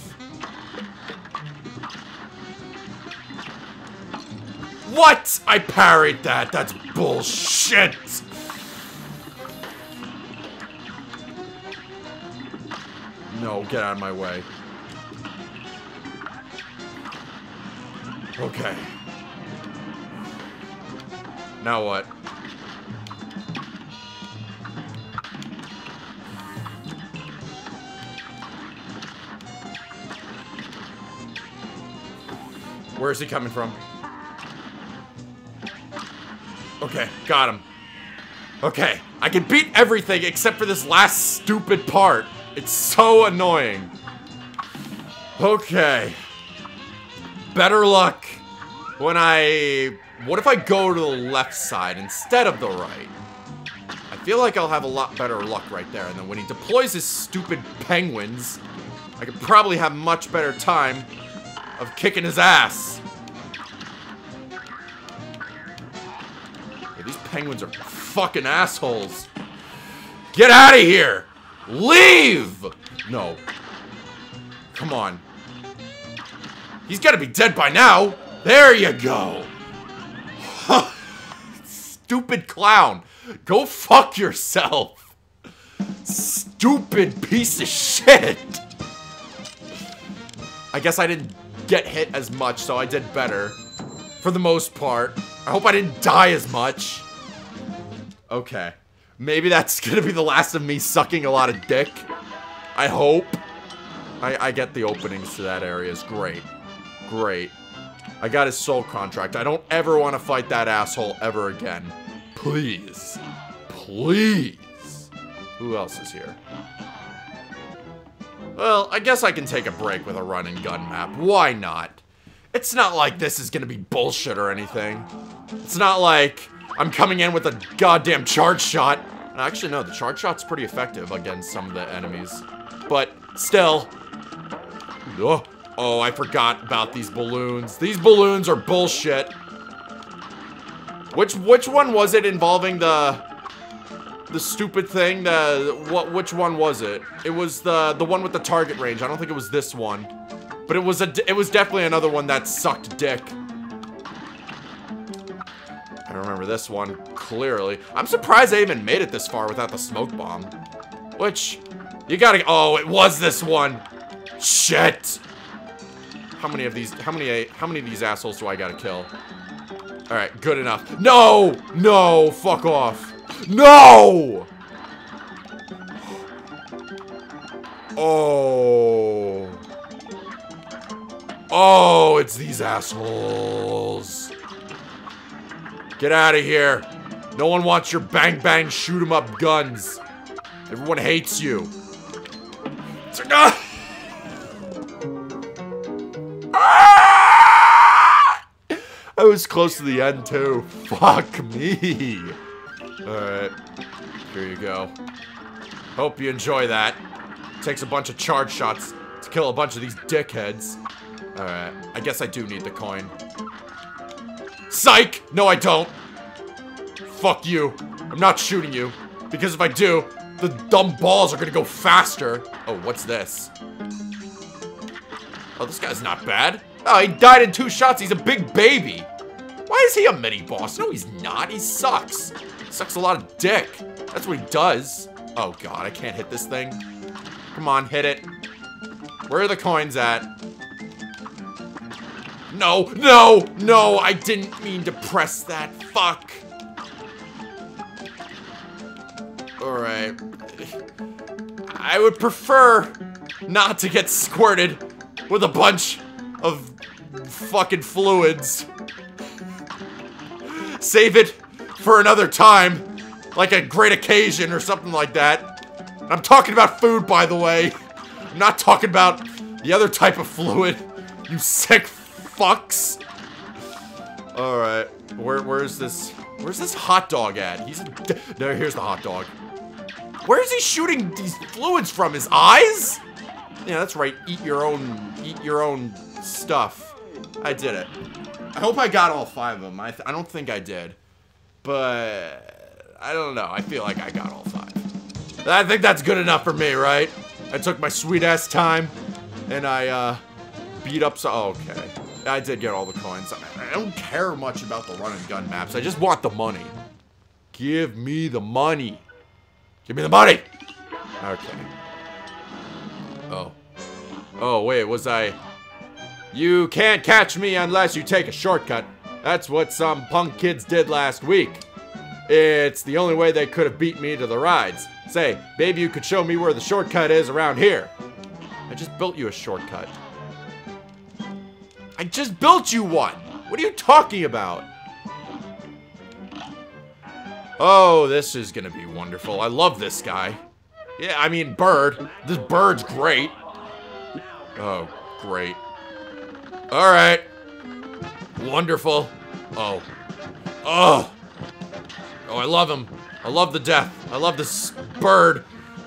What? I parried that. That's bullshit. No, get out of my way. Okay. Now what? Where is he coming from? Okay, got him. Okay, I can beat everything except for this last stupid part. It's so annoying. Okay. Better luck when I... What if I go to the left side instead of the right? I feel like I'll have a lot better luck right there. And then when he deploys his stupid penguins, I could probably have much better time of kicking his ass. Yeah, these penguins are fucking assholes. Get out of here! Leave! No. Come on. He's gotta be dead by now. There you go. Stupid clown. Go fuck yourself. Stupid piece of shit. I guess I didn't get hit as much, so I did better. For the most part. I hope I didn't die as much. Okay. Maybe that's gonna be the last of me sucking a lot of dick. I hope. I get the openings to that area. It's great. Great. I got his soul contract. I don't ever want to fight that asshole ever again. Please. Please. Who else is here? Well, I guess I can take a break with a run and gun map. Why not? It's not like this is gonna be bullshit or anything. It's not like I'm coming in with a goddamn charge shot. Actually, no, the charge shot's pretty effective against some of the enemies. But still. Ugh. Oh, I forgot about these balloons. These balloons are bullshit. Which one was it involving the stupid thing? Which one was it? It was the one with the target range. I don't think it was this one, but it was definitely another one that sucked dick. I don't remember this one clearly. I'm surprised I even made it this far without the smoke bomb. Which you gotta. Oh, it was this one. Shit. How many of these assholes do I gotta kill? Alright, good enough. No! No! Fuck off. No! Oh. Oh, it's these assholes. Get out of here. No one wants your bang bang shoot 'em up guns. Everyone hates you. I was close to the end too. Fuck me. Alright. Here you go. Hope you enjoy that. Takes a bunch of charge shots to kill a bunch of these dickheads. Alright. I guess I do need the coin. Psych! No, I don't. Fuck you. I'm not shooting you. Because if I do, the dumb balls are gonna go faster. Oh, what's this? Oh, this guy's not bad. Oh, he died in 2 shots. He's a big baby. Why is he a mini-boss? No, he's not. He sucks. He sucks a lot of dick. That's what he does. Oh, God. I can't hit this thing. Come on, hit it. Where are the coins at? No, no, no. I didn't mean to press that. Fuck. All right. I would prefer not to get squirted with a bunch of fucking fluids. Save it for another time, like a great occasion or something like that. I'm talking about food, by the way. I'm not talking about the other type of fluid, you sick fucks. All right, where's this hot dog at? There, here's the hot dog. Where is he shooting these fluids from? His eyes? Yeah, that's right. Eat your own stuff. I did it. I hope I got all 5 of them. I don't think I did, but I don't know. I feel like I got all 5. I think that's good enough for me, right? I took my sweet ass time, and I beat up. So okay, I did get all the coins. I don't care much about the run and gun maps. I just want the money. Give me the money. Give me the money. Okay. Oh. Oh wait, was I? You can't catch me unless you take a shortcut. That's what some punk kids did last week. It's the only way they could have beat me to the rides. Say, baby, you could show me where the shortcut is around here. I just built you a shortcut. I just built you one! What are you talking about? Oh, this is gonna be wonderful. I love this guy. Yeah, I mean, bird. This bird's great. Oh, great. Alright. Wonderful. Oh. Oh! Oh, I love him. I love the death. I love this bird.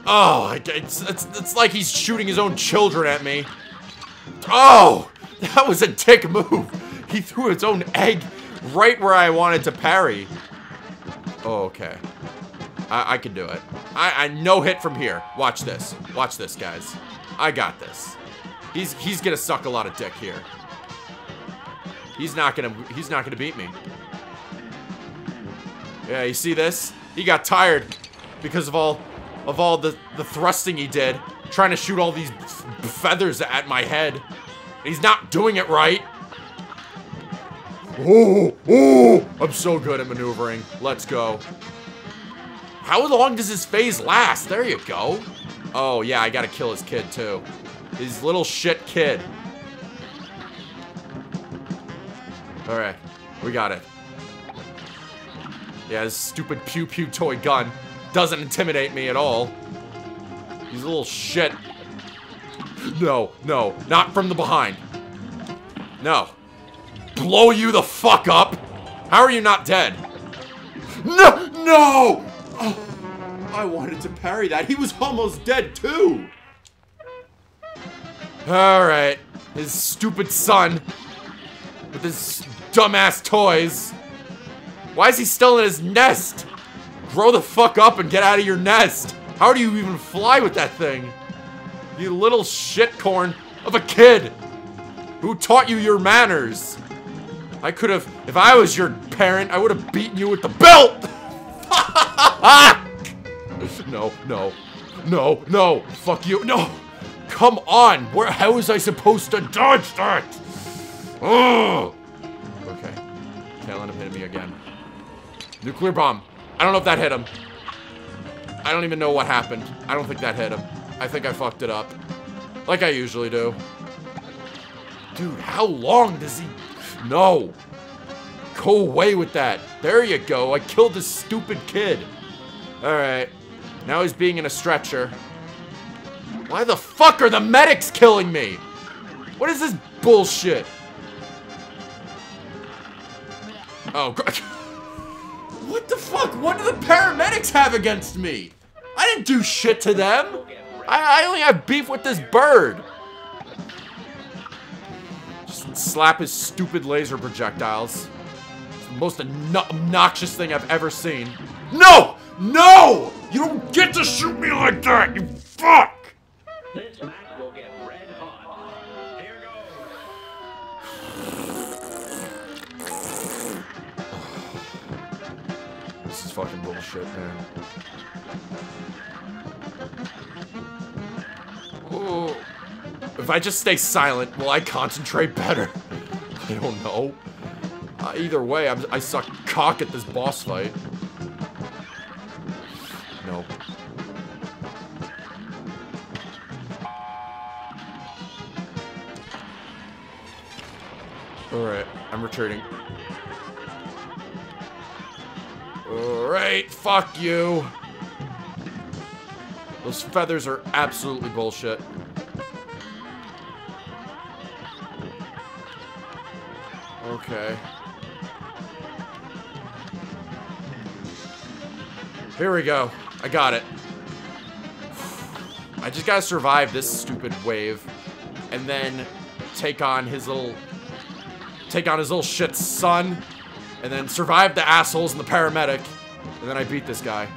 Oh, it's like he's shooting his own children at me. Oh! That was a dick move. He threw his own egg right where I wanted to parry. Oh, okay. I can do it. I no hit from here. Watch this. Watch this, guys. I got this. He's gonna suck a lot of dick here. He's not gonna beat me. Yeah, you see this? He got tired because of all the thrusting he did, trying to shoot all these feathers at my head. He's not doing it right. Ooh, ooh! I'm so good at maneuvering. Let's go. How long does his phase last? There you go. Oh, yeah, I gotta kill his kid, too. His little shit kid. Alright, we got it. Yeah, his stupid pew-pew toy gun doesn't intimidate me at all. He's a little shit. No, no, not from the behind. No. Blow you the fuck up. How are you not dead? No, no! Oh, I wanted to parry that. He was almost dead too. All right, his stupid son with his dumbass toys. Why is he still in his nest? Grow the fuck up and get out of your nest. How do you even fly with that thing? You little shitcorn of a kid. Who taught you your manners? I could have, if I was your parent, I would have beaten you with the belt! No, no, no, no, fuck you, no! Come on, how was I supposed to dodge that? Ugh. Okay, tail end up hitting me again. Nuclear bomb. I don't know if that hit him. I don't even know what happened. I don't think that hit him. I think I fucked it up. Like I usually do. Dude, how long does he... No. Go away with that. There you go. I killed this stupid kid. Alright. Now he's being in a stretcher. Why the fuck are the medics killing me? What is this bullshit? Oh, God. What the fuck? What do the paramedics have against me? I didn't do shit to them. I only have beef with this bird. Slap his stupid laser projectiles. It's the most obnoxious thing I've ever seen. No! No! You don't get to shoot me like that, you fuck! This match will get red hot. Here goes. This is fucking bullshit, man. Ooh. If I just stay silent, will I concentrate better? I don't know. Either way, I suck cock at this boss fight. No. Alright, I'm retreating. Alright, fuck you. Those feathers are absolutely bullshit. Okay. Here we go. I got it. I just gotta survive this stupid wave and then take on his little shit son and then survive the assholes and the paramedic and then I beat this guy.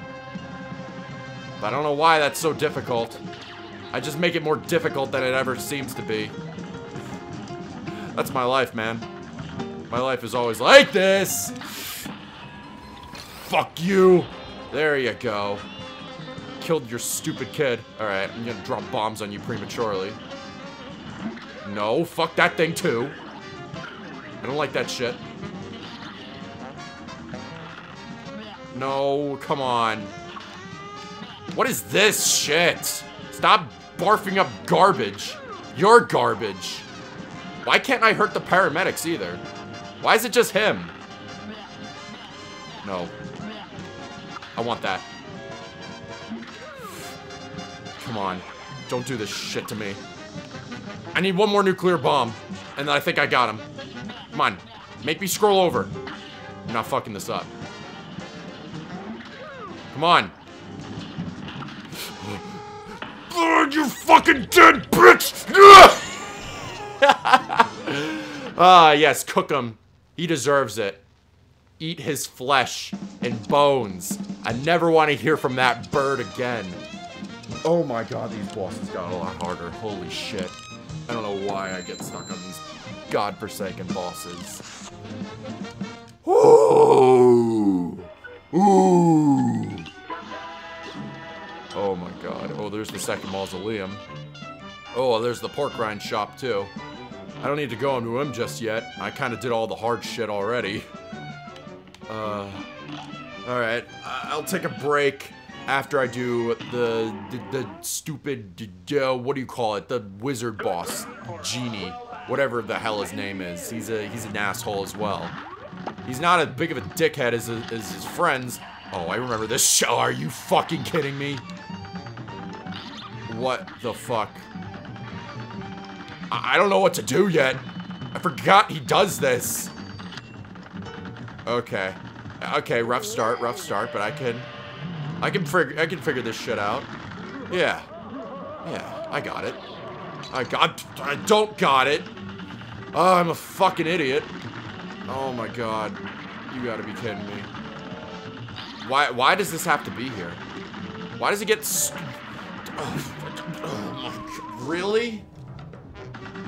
But I don't know why that's so difficult. I just make it more difficult than it ever seems to be. That's my life, man. My life is always like this! Fuck you! There you go. Killed your stupid kid. Alright, I'm gonna drop bombs on you prematurely. No, fuck that thing too. I don't like that shit. No, come on. What is this shit? Stop barfing up garbage. You're garbage. Why can't I hurt the paramedics either? Why is it just him? No. I want that. Come on. Don't do this shit to me. I need one more nuclear bomb. And then I think I got him. Come on. Make me scroll over. I'm not fucking this up. Come on. You fucking dead bitch! Ah, yes. Cook him. He deserves it. Eat his flesh and bones. I never want to hear from that bird again. Oh my god, these bosses got a lot harder. Holy shit. I don't know why I get stuck on these godforsaken bosses. Ooh! Ooh! Oh my god. Oh, there's the second mausoleum. Oh, there's the pork rind shop too. I don't need to go into him just yet. I kind of did all the hard shit already. Alright, I'll take a break after I do the stupid, what do you call it, the wizard boss, genie, whatever the hell his name is. He's an asshole as well. He's not as big of a dickhead as his friends. Oh, I remember this show, are you fucking kidding me? What the fuck? I don't know what to do yet. I forgot he does this. Okay. Okay, rough start, but I can figure this shit out. Yeah. Yeah, I got it. I don't got it. Oh, I'm a fucking idiot. Oh my god. You gotta be kidding me. Why does this have to be here? Why does it get oh my god. Really?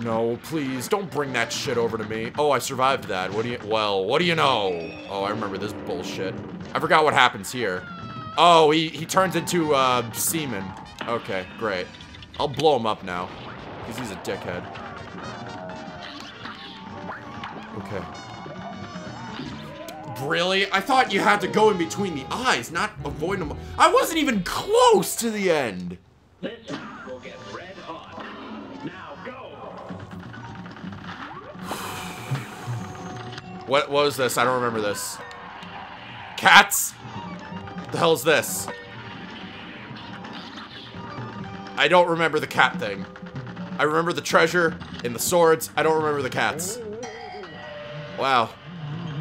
No, please, don't bring that shit over to me. Oh, I survived that. Well, what do you know? Oh, I remember this bullshit. I forgot what happens here. Oh, he turns into, semen. Okay, great. I'll blow him up now, because he's a dickhead. Okay. Really? I thought you had to go in between the eyes, not avoid them. I wasn't even close to the end! What was this? I don't remember this. Cats? What the hell is this? I don't remember the cat thing. I remember the treasure and the swords. I don't remember the cats. Wow.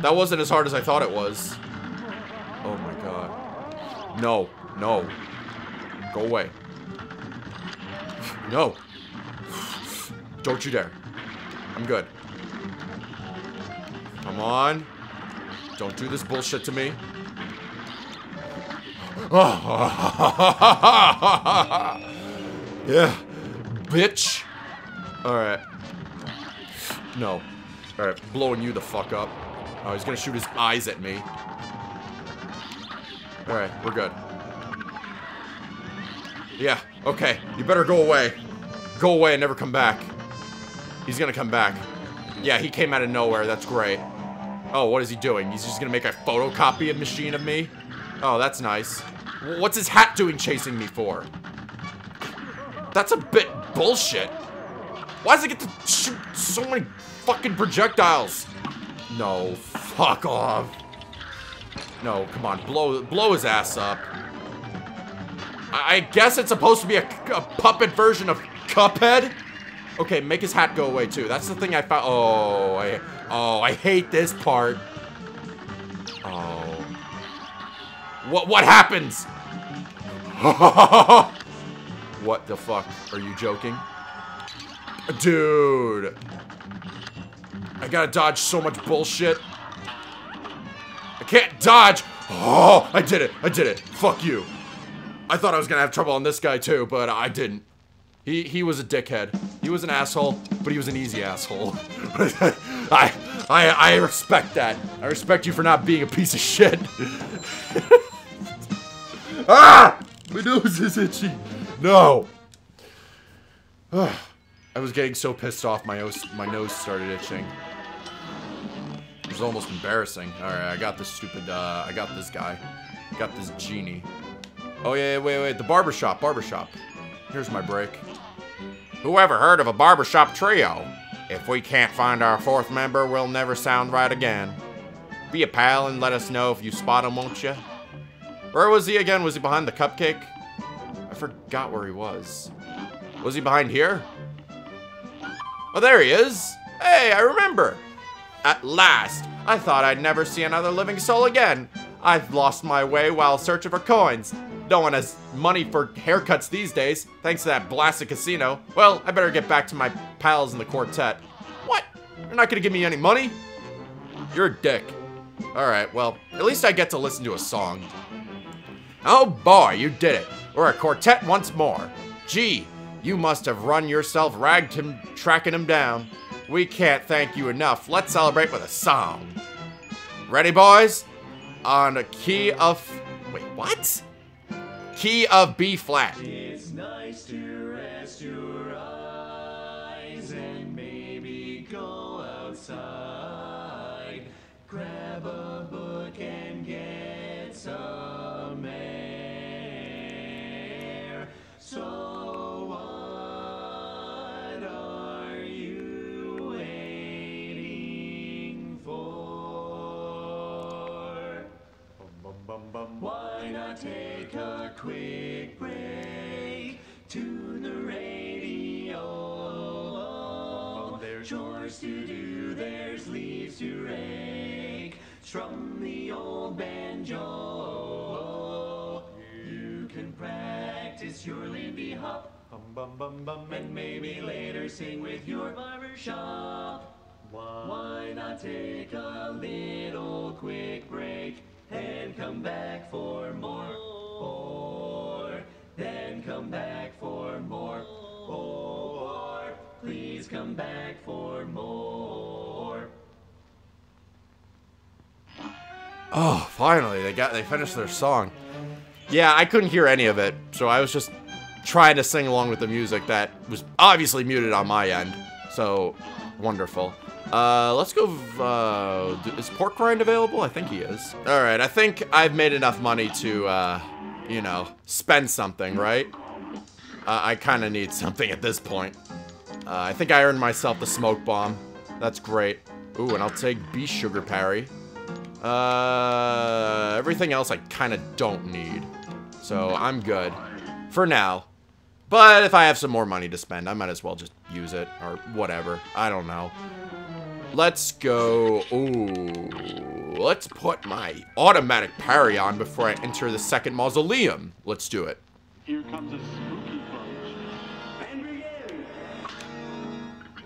That wasn't as hard as I thought it was. Oh my god. No. No. Go away. No. Don't you dare. I'm good. Come on. Don't do this bullshit to me. Yeah. Bitch. Alright. No. Alright. Blowing you the fuck up. Oh, he's gonna shoot his eyes at me. Alright. We're good. Yeah. Okay. You better go away. Go away and never come back. He's gonna come back. Yeah, he came out of nowhere. That's great. Oh, what is he doing? He's just gonna make a photocopy machine of me? Oh, that's nice. What's his hat doing chasing me for? That's a bit bullshit. Why does it get to shoot so many fucking projectiles? No, fuck off. No, come on, blow his ass up. I guess it's supposed to be a puppet version of Cuphead? Okay, make his hat go away too. That's the thing I found. Oh, I hate this part. Oh. What happens? What the fuck? Are you joking? Dude. I gotta dodge so much bullshit. I can't dodge. Oh, I did it. I did it. Fuck you. I thought I was gonna have trouble on this guy too, but I didn't. He was a dickhead. He was an asshole, but he was an easy asshole. I respect that. I respect you for not being a piece of shit. Ah! My nose is itchy. No. I was getting so pissed off, my nose started itching. It was almost embarrassing. All right, I got this stupid. I got this guy. I got this genie. Oh yeah, wait. The barbershop. Here's my break. Who ever heard of a barbershop trio? If we can't find our fourth member, we'll never sound right again. Be a pal and let us know if you spot him, won't you? Where was he again? Was he behind the cupcake? I forgot where he was. Was he behind here? Oh, there he is. Hey, I remember. At last. I thought I'd never see another living soul again. I've lost my way while searching for coins. No one has money for haircuts these days, thanks to that blasted casino. Well, I better get back to my pals in the quartet. What? You're not gonna give me any money? You're a dick. Alright, well, at least I get to listen to a song. Oh boy, you did it. We're a quartet once more. Gee, you must have run yourself ragged him, tracking him down. We can't thank you enough. Let's celebrate with a song. Ready, boys? On a key of... Wait, what? Key of B flat. It's nice to rest your eyes and maybe go outside. Grab a book and get some air. So what are you waiting for? Why not take a quick break? Tune the radio. There's chores to do, there's leaves to rake. Strum the old banjo. You can practice your limby hop, and maybe later sing with your barber shop. Why not take a little quick break and come back for more, or then come back for more, or please come back for more. Oh, finally, they finished their song. Yeah, I couldn't hear any of it, so I was just trying to sing along with the music that was obviously muted on my end. So, wonderful. Let's go, is Pork Rind available? I think he is. Alright, I think I've made enough money to, you know, spend something, right? I kinda need something at this point. I think I earned myself the smoke bomb. That's great. Ooh, and I'll take Beast Sugar Parry. Everything else I kind of don't need. So I'm good for now. But if I have some more money to spend, I might as well just use it or whatever. I don't know. Let's go. Ooh, let's put my automatic parry on before I enter the second mausoleum. Let's do it. Here comes a spooky bunch.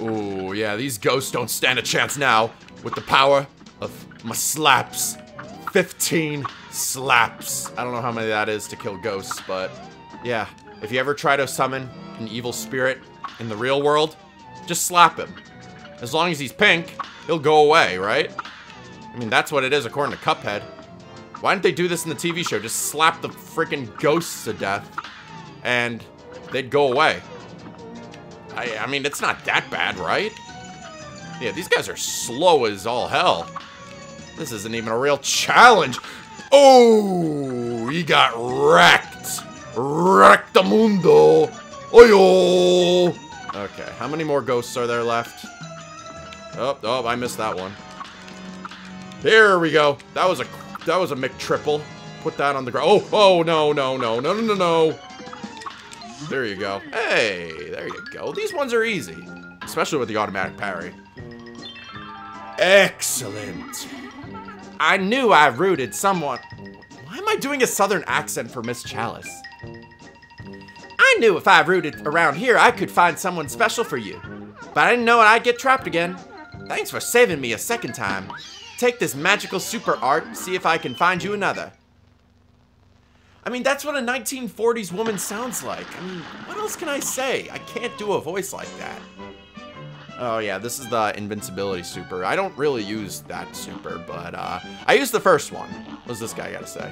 Ooh, yeah, these ghosts don't stand a chance now with the power of my slaps. 15 slaps. I don't know how many that is to kill ghosts, but yeah. If you ever try to summon an evil spirit in the real world, just slap him. As long as he's pink, he'll go away, right? I mean, that's what it is according to Cuphead. Why didn't they do this in the TV show? Just slap the freaking ghosts to death and they'd go away. I mean, it's not that bad, right? Yeah, these guys are slow as all hell. This isn't even a real challenge. Oh, he got wrecked. Wrecked-a-mundo. Oyo. Okay, how many more ghosts are there left? Oh, I missed that one. Here we go. That was a McTriple. Put that on the ground. Oh, no. There you go. Hey, there you go. These ones are easy, especially with the automatic parry. Excellent. I knew I rooted someone. Why am I doing a southern accent for Miss Chalice? I knew if I rooted around here, I could find someone special for you. But I didn't know I'd get trapped again. Thanks for saving me a second time. Take this magical super art and see if I can find you another. I mean, that's what a 1940s woman sounds like. I mean, what else can I say? I can't do a voice like that. Oh yeah, this is the invincibility super. I don't really use that super, but I used the first one. What's this guy gotta say?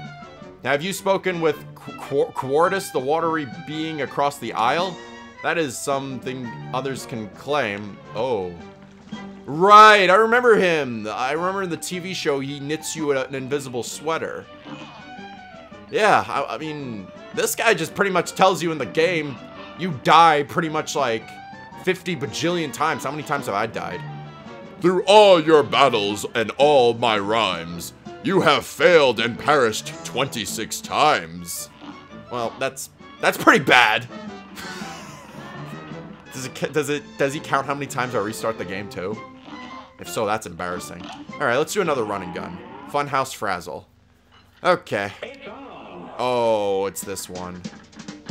Now, have you spoken with Quartus, the watery being across the aisle? That is something others can claim. Oh, right, I remember him. I remember in the TV show, he knits you an invisible sweater. Yeah, I mean, this guy just pretty much tells you in the game, you die pretty much like 50 bajillion times. How many times have I died? Through all your battles and all my rhymes, you have failed and perished 26 times. Well, that's pretty bad. Does he count how many times I restart the game too? If so, that's embarrassing. All right, let's do another run and gun. Funhouse Frazzle. Okay. Oh, it's this one.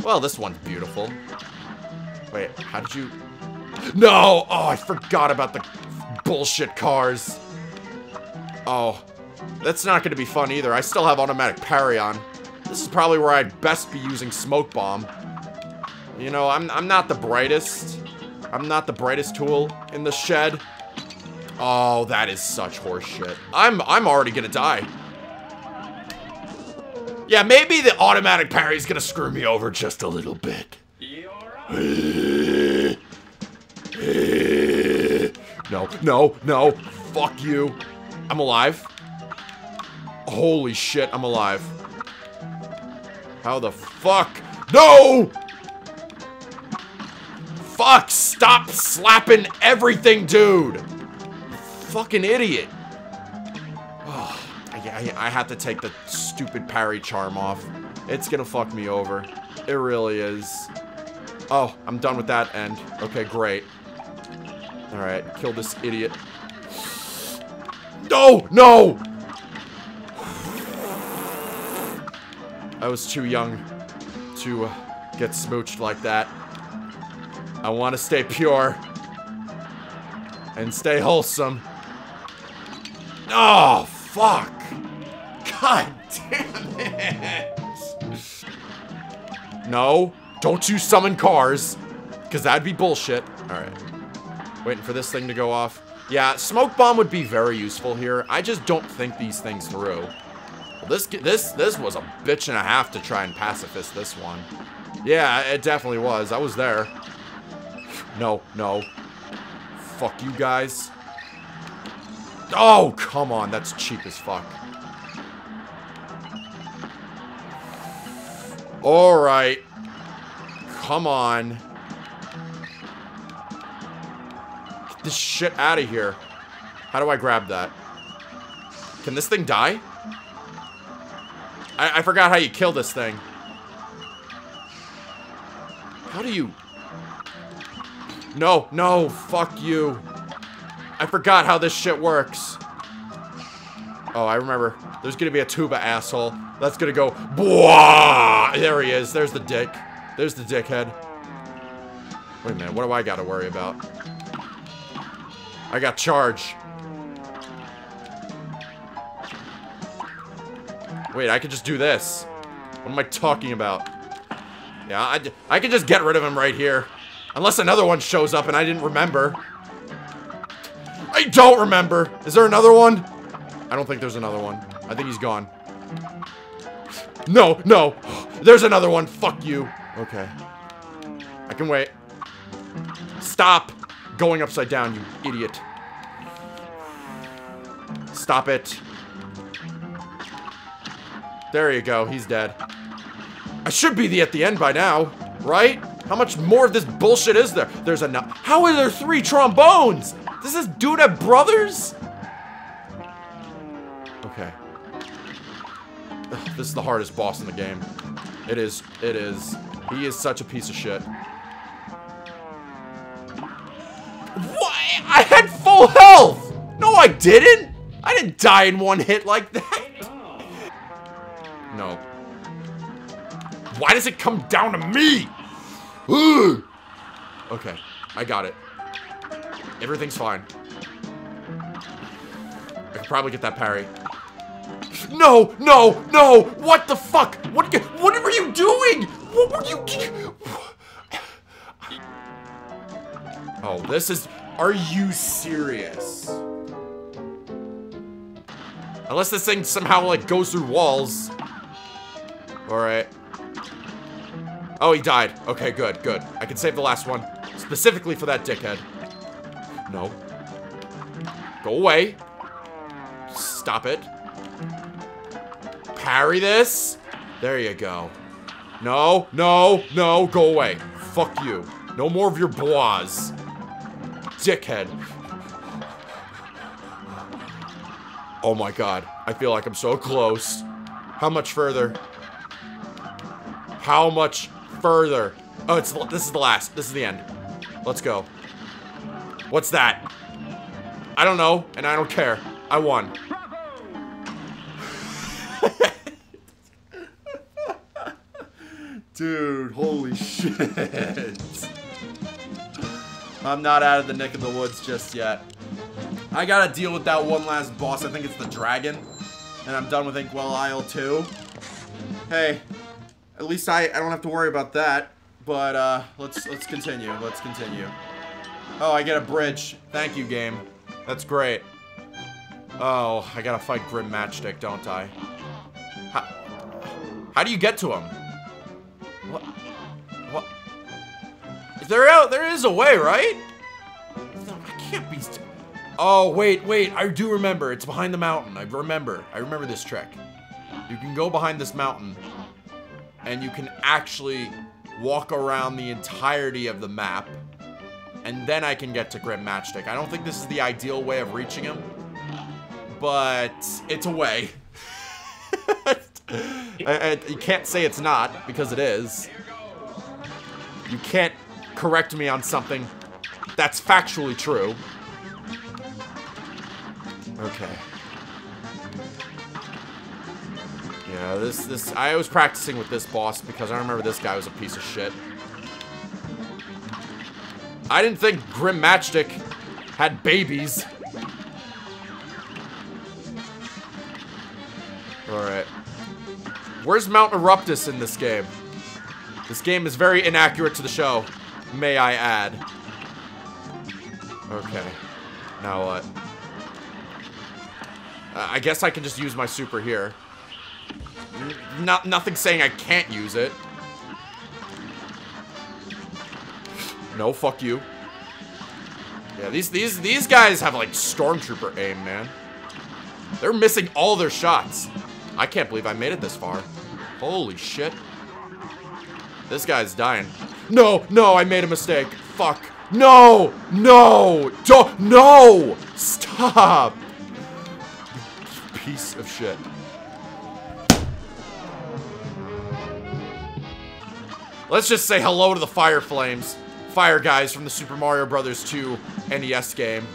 Well, this one's beautiful. Wait, how did you... No! Oh, I forgot about the bullshit cars. Oh, that's not going to be fun either. I still have automatic parry on. This is probably where I'd best be using smoke bomb. You know, I'm not the brightest. I'm not the brightest tool in the shed. Oh, that is such horseshit. I'm already gonna die. Yeah, maybe the automatic parry is gonna screw me over just a little bit. No, no, no. Fuck you. I'm alive. Holy shit, I'm alive. How the fuck? No! Fuck, stop slapping everything, dude! Fucking idiot. Oh, I have to take the stupid parry charm off. It's gonna fuck me over. It really is. Oh, I'm done with that end. Okay, great. Alright, kill this idiot. No! No! I was too young to get smooched like that. I want to stay pure and stay wholesome. Oh, fuck. God damn it. No, don't you summon cars, because that'd be bullshit. All right, waiting for this thing to go off. Yeah, smoke bomb would be very useful here. I just don't think these things through. Well, this was a bitch and a half to try and pacifist this one. Yeah, it definitely was. I was there. No, no. Fuck you guys. Oh, come on. That's cheap as fuck. All right. Come on. Get this shit out of here. How do I grab that? Can this thing die? I forgot how you kill this thing. How do you... No, no, fuck you. I forgot how this shit works. Oh, I remember. There's gonna be a tuba, asshole. That's gonna go, bwah! There he is, there's the dick. There's the dickhead. Wait a minute, what do I gotta worry about? I got charge. Wait, I could just do this. What am I talking about? Yeah, I could just get rid of him right here. Unless another one shows up and I didn't remember. I don't remember. Is there another one? I don't think there's another one. I think he's gone. No, no. There's another one. Fuck you. Okay. I can wait. Stop going upside down, you idiot. Stop it. There you go. He's dead. I should be at the end by now, right? How much more of this bullshit is there? There's enough. How are there 3 trombones? Does this dude have brothers? Okay. Ugh, this is the hardest boss in the game. It is. It is. He is such a piece of shit. What? I had full health! No, I didn't! I didn't die in one hit like that. No. Why does it come down to me? Okay, I got it. Everything's fine. I could probably get that parry. No, no, no! What the fuck? What were you doing? What were you? Oh, this is. Are you serious? Unless this thing somehow like goes through walls. All right. Oh, he died. Okay, good, good. I can save the last one. Specifically for that dickhead. No. Go away. Stop it. Parry this. There you go. No, no, no. Go away. Fuck you. No more of your bois. dickhead. Oh my god. I feel like I'm so close. How much further? How much further? Oh, it's this is the last. This is the end. Let's go. What's that? I don't know, and I don't care. I won. Dude, holy shit. I'm not out of the nick of the woods just yet. I gotta deal with that one last boss. I think it's the dragon. And I'm done with Inkwell Isle 2. Hey, at least I don't have to worry about that. But let's continue. Let's continue. Oh, I get a bridge. Thank you, game. That's great. Oh, I gotta fight Grim Matchstick, don't I? How do you get to him? What? There is a way, right? I can't be. Oh, wait. I do remember. It's behind the mountain. I remember this trick. You can go behind this mountain, and you can actually walk around the entirety of the map, and then I can get to Grim Matchstick. I don't think this is the ideal way of reaching him, but it's a way. You can't say it's not, because it is. You can't correct me on something that's factually true. Okay. Yeah, I was practicing with this boss because I remember this guy was a piece of shit. I didn't think Grim Matchstick had babies. Alright. Where's Mount Eruptus in this game? This game is very inaccurate to the show, may I add. Okay. Now what? I guess I can just use my super here. Nothing saying I can't use it. No, fuck you. Yeah, these guys have like stormtrooper aim, man. They're missing all their shots. I can't believe I made it this far. Holy shit. This guy's dying. No, I made a mistake. Fuck. No, don't, no, stop. Piece of shit. Let's just say hello to the fire flames. Fire guys from the Super Mario Bros. 2 NES game.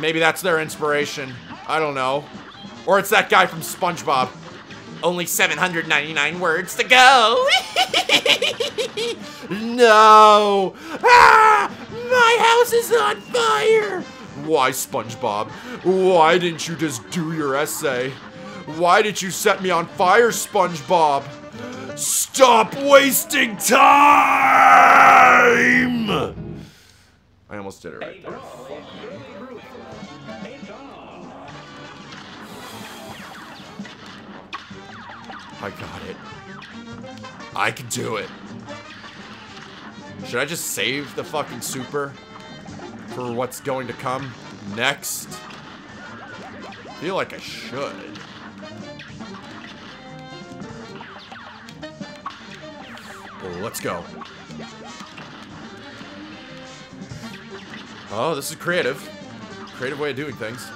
Maybe that's their inspiration. I don't know. Or it's that guy from SpongeBob. Only 799 words to go. No. Ah, my house is on fire. Why, SpongeBob? Why didn't you just do your essay? Why did you set me on fire, SpongeBob? Stop wasting time! I almost did it right there. I got it. I can do it. Should I just save the fucking super for what's going to come next? I feel like I should. Let's go. Oh, this is creative. Creative way of doing things.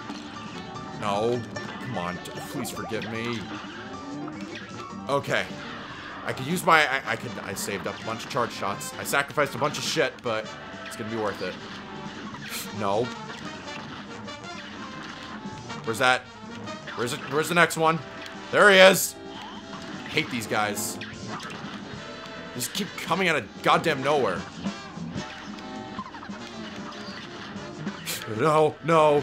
No. Come on. Please forgive me. Okay. I could use my... I saved up a bunch of charge shots. I sacrificed a bunch of shit, but it's gonna be worth it. No. Where's that? Where's the next one? There he is. I hate these guys. Just keep coming out of goddamn nowhere. No,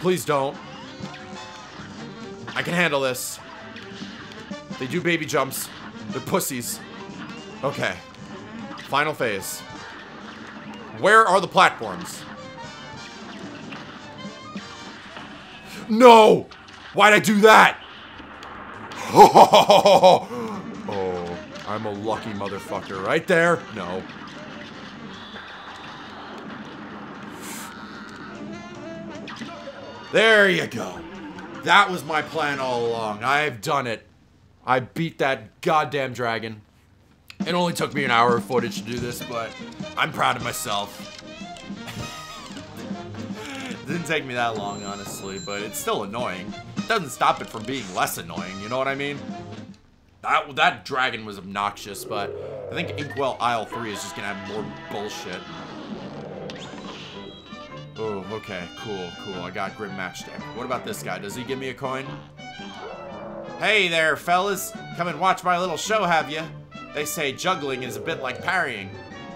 please don't. I can handle this. They do baby jumps. They're pussies. Okay. Final phase. Where are the platforms? No! Why'd I do that? Oh. I'm a lucky motherfucker. Right there. No. There you go. That was my plan all along. I've done it. I beat that goddamn dragon. It only took me an hour of footage to do this, but I'm proud of myself. It didn't take me that long, honestly, but it's still annoying. It doesn't stop it from being less annoying, you know what I mean? That dragon was obnoxious, but I think Inkwell Isle 3 is just gonna have more bullshit. Oh, okay, cool, cool. I got Grim Matchstick. What about this guy? Does he give me a coin? Hey there, fellas. Come and watch my little show, have ya? They say juggling is a bit like parrying.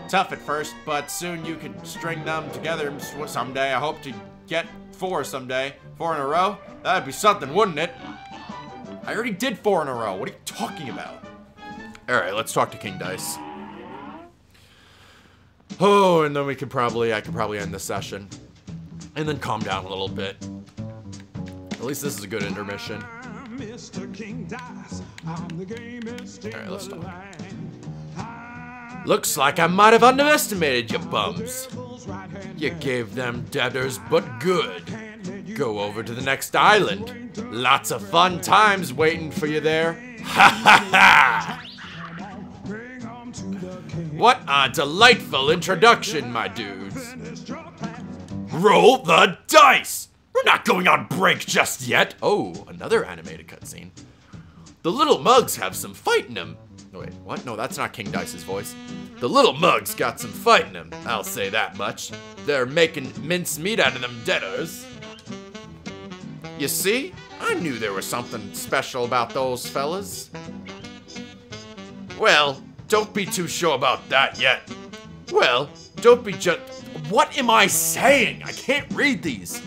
Tough at first, but soon you can string them together someday. I hope to get four someday. Four in a row? That'd be something, wouldn't it? I already did four in a row. What are you talking about? All right, let's talk to King Dice. Oh, and then I could probably end the session. And then calm down a little bit. At least this is a good intermission. Mr. King Dice, I'm the gamest in the land. Looks like I might have underestimated you bums. You gave them debtors, but good. Go over to the next island. Lots of fun times waiting for you there. Ha ha ha! What a delightful introduction, my dudes. Roll the dice! We're not going on break just yet. Oh, another animated cutscene. The little mugs have some fight in them. Wait, what? No, that's not King Dice's voice. The little mugs got some fight in them. I'll say that much. They're making mincemeat out of them debtors. You see? I knew there was something special about those fellas. Well, don't be too sure about that yet. Well, don't be just... What am I saying? I can't read these.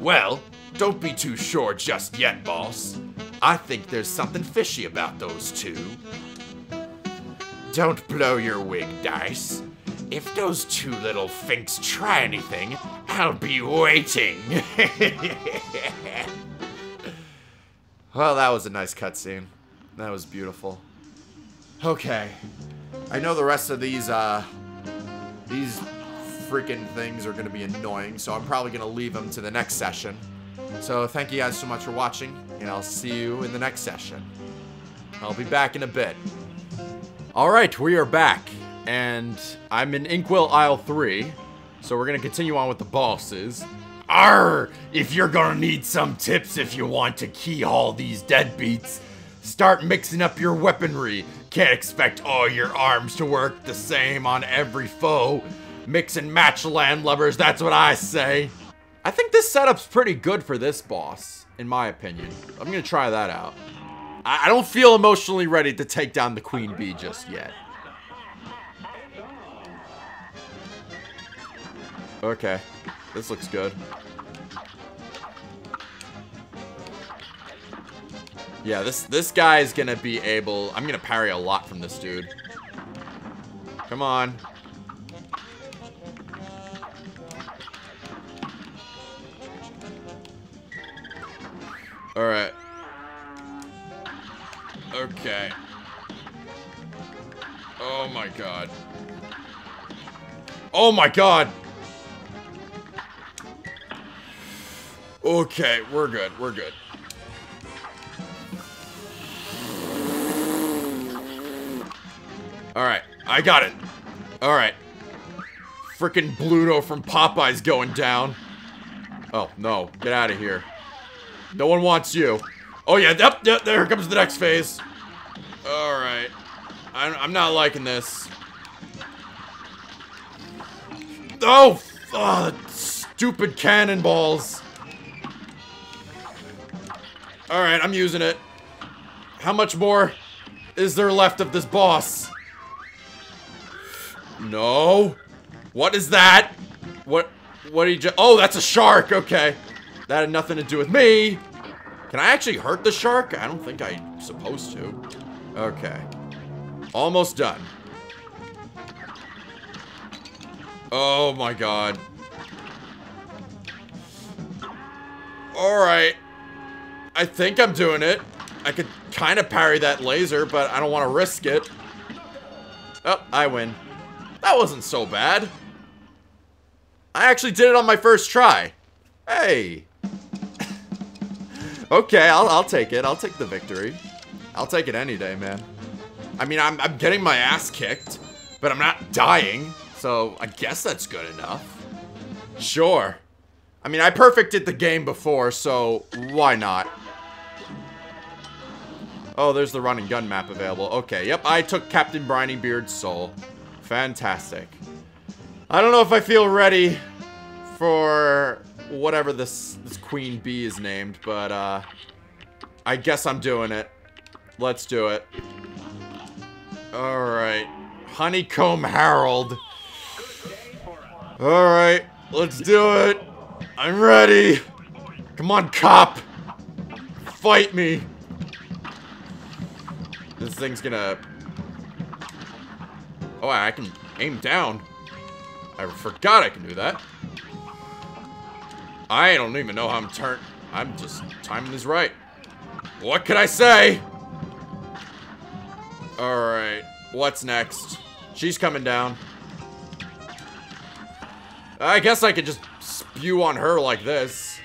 Well, don't be too sure just yet, boss. I think there's something fishy about those two. Don't blow your wig, Dice. If those two little finks try anything, I'll be waiting. Well, that was a nice cutscene. That was beautiful. Okay. I know the rest of these freaking things are going to be annoying, so I'm probably going to leave them to the next session. So thank you guys so much for watching, and I'll see you in the next session. I'll be back in a bit. Alright, we are back, and I'm in Inkwell Isle 3, so we're going to continue on with the bosses. Arr! If you're going to need some tips if you want to keyhole these deadbeats, start mixing up your weaponry. Can't expect all your arms to work the same on every foe. Mix and match, landlubbers, that's what I say. I think this setup's pretty good for this boss, in my opinion. I'm gonna try that out. I don't feel emotionally ready to take down the Queen Bee just yet. Okay, this looks good. Yeah, this guy is gonna be able... I'm gonna parry a lot from this dude. Come on. Alright. Okay. Oh my god. Oh my god! Okay, we're good, we're good. Alright, I got it. Alright. Frickin' Bluto from Popeye's going down. Oh, no. Get out of here. No one wants you. Oh yeah, yep, there comes the next phase. Alright. I'm not liking this. Oh, stupid cannonballs. Alright, I'm using it. How much more is there left of this boss? No. What is that? What did you... Oh, that's a shark, okay. That had nothing to do with me. Can I actually hurt the shark? I don't think I'm supposed to. Okay. Almost done. Oh my god. Alright. I think I'm doing it. I could kind of parry that laser, but I don't want to risk it. Oh, I win. That wasn't so bad. I actually did it on my first try. Hey. Okay, I'll take it. I'll take the victory. I'll take it any day, man. I mean, I'm getting my ass kicked, but I'm not dying, so I guess that's good enough. Sure. I mean, I perfected the game before, so why not? Oh, there's the run and gun map available. Okay, yep, I took Captain Briny Beard's soul. Fantastic. I don't know if I feel ready for whatever this queen bee is named, but I guess I'm doing it. Let's do it. Alright. Honeycomb Harold. Alright, let's do it. I'm ready. Come on, cop. Fight me. This thing's gonna... Oh, I can aim down. I forgot I can do that. I don't even know how I'm turning. I'm just timing this right. What could I say? Alright. What's next? She's coming down. I guess I could just spew on her like this.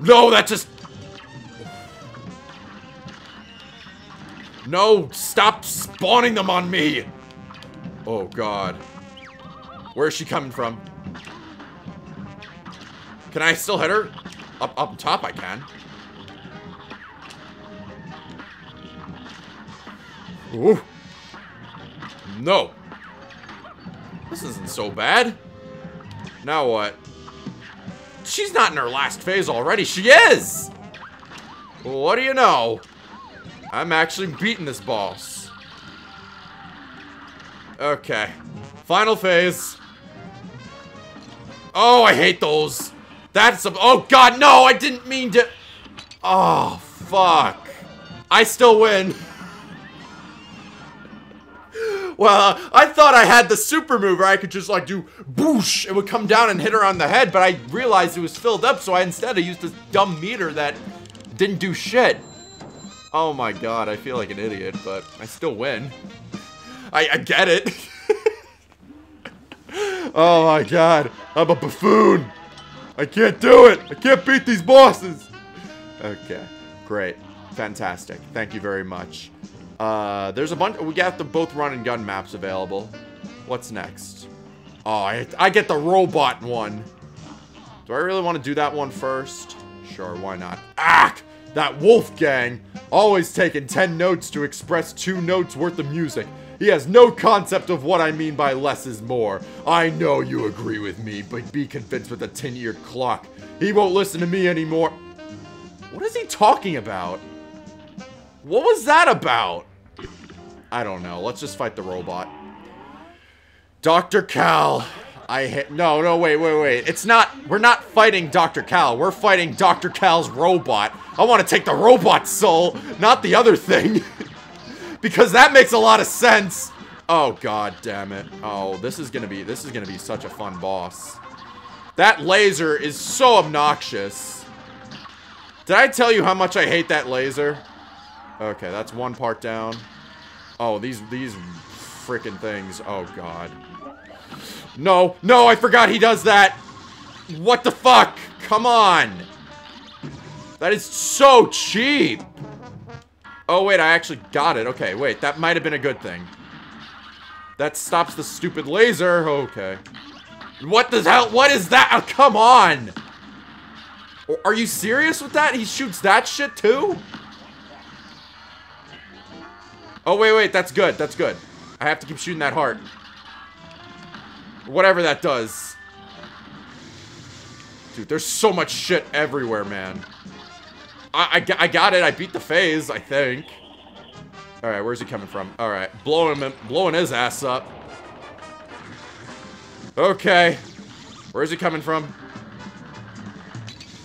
No, that just... No, stop spawning them on me! Oh, God. Where is she coming from? Can I still hit her? Up top, I can. Ooh. No. This isn't so bad. Now what? She's not in her last phase already. She is! What do you know? I'm actually beating this boss. Okay. Final phase. Oh, I hate those. That's a... Oh, God, no! I didn't mean to... Oh, fuck. I still win. Well, I thought I had the super move where I could just, like, do boosh. It would come down and hit her on the head, but I realized it was filled up, so instead I used this dumb meter that didn't do shit. Oh my God, I feel like an idiot, but I still win. I get it. Oh my God, I'm a buffoon. I can't do it. I can't beat these bosses. Okay, great. Fantastic. Thank you very much. There's a bunch. We got the both run and gun maps available. What's next? Oh, I get the robot one. Do I really want to do that one first? Sure, why not? Ah! That Wolfgang, always taking 10 notes to express 2 notes worth of music. He has no concept of what I mean by less is more. I know you agree with me, but be convinced with a 10-eared clock. He won't listen to me anymore. What is he talking about? What was that about? I don't know. Let's just fight the robot. Dr. Kahl. No, wait. It's not, we're not fighting Dr. Kahl. We're fighting Dr. Kahl's robot. I want to take the robot soul, not the other thing. Because that makes a lot of sense. Oh, God damn it. Oh, this is going to be such a fun boss. That laser is so obnoxious. Did I tell you how much I hate that laser? Okay, that's one part down. Oh, these freaking things. Oh, God. No, I forgot he does that. What the fuck? Come on. That is so cheap. Oh, wait, I actually got it. Okay, wait, that might have been a good thing. That stops the stupid laser. Okay. What the hell? What is that? Oh, come on. Are you serious with that? He shoots that shit too? Oh, wait, that's good. That's good. I have to keep shooting that heart. Whatever that does. Dude, there's so much shit everywhere, man. I got it. I beat the phase, I think. Alright, where's he coming from? Alright, blowing his ass up. Okay. Where's he coming from?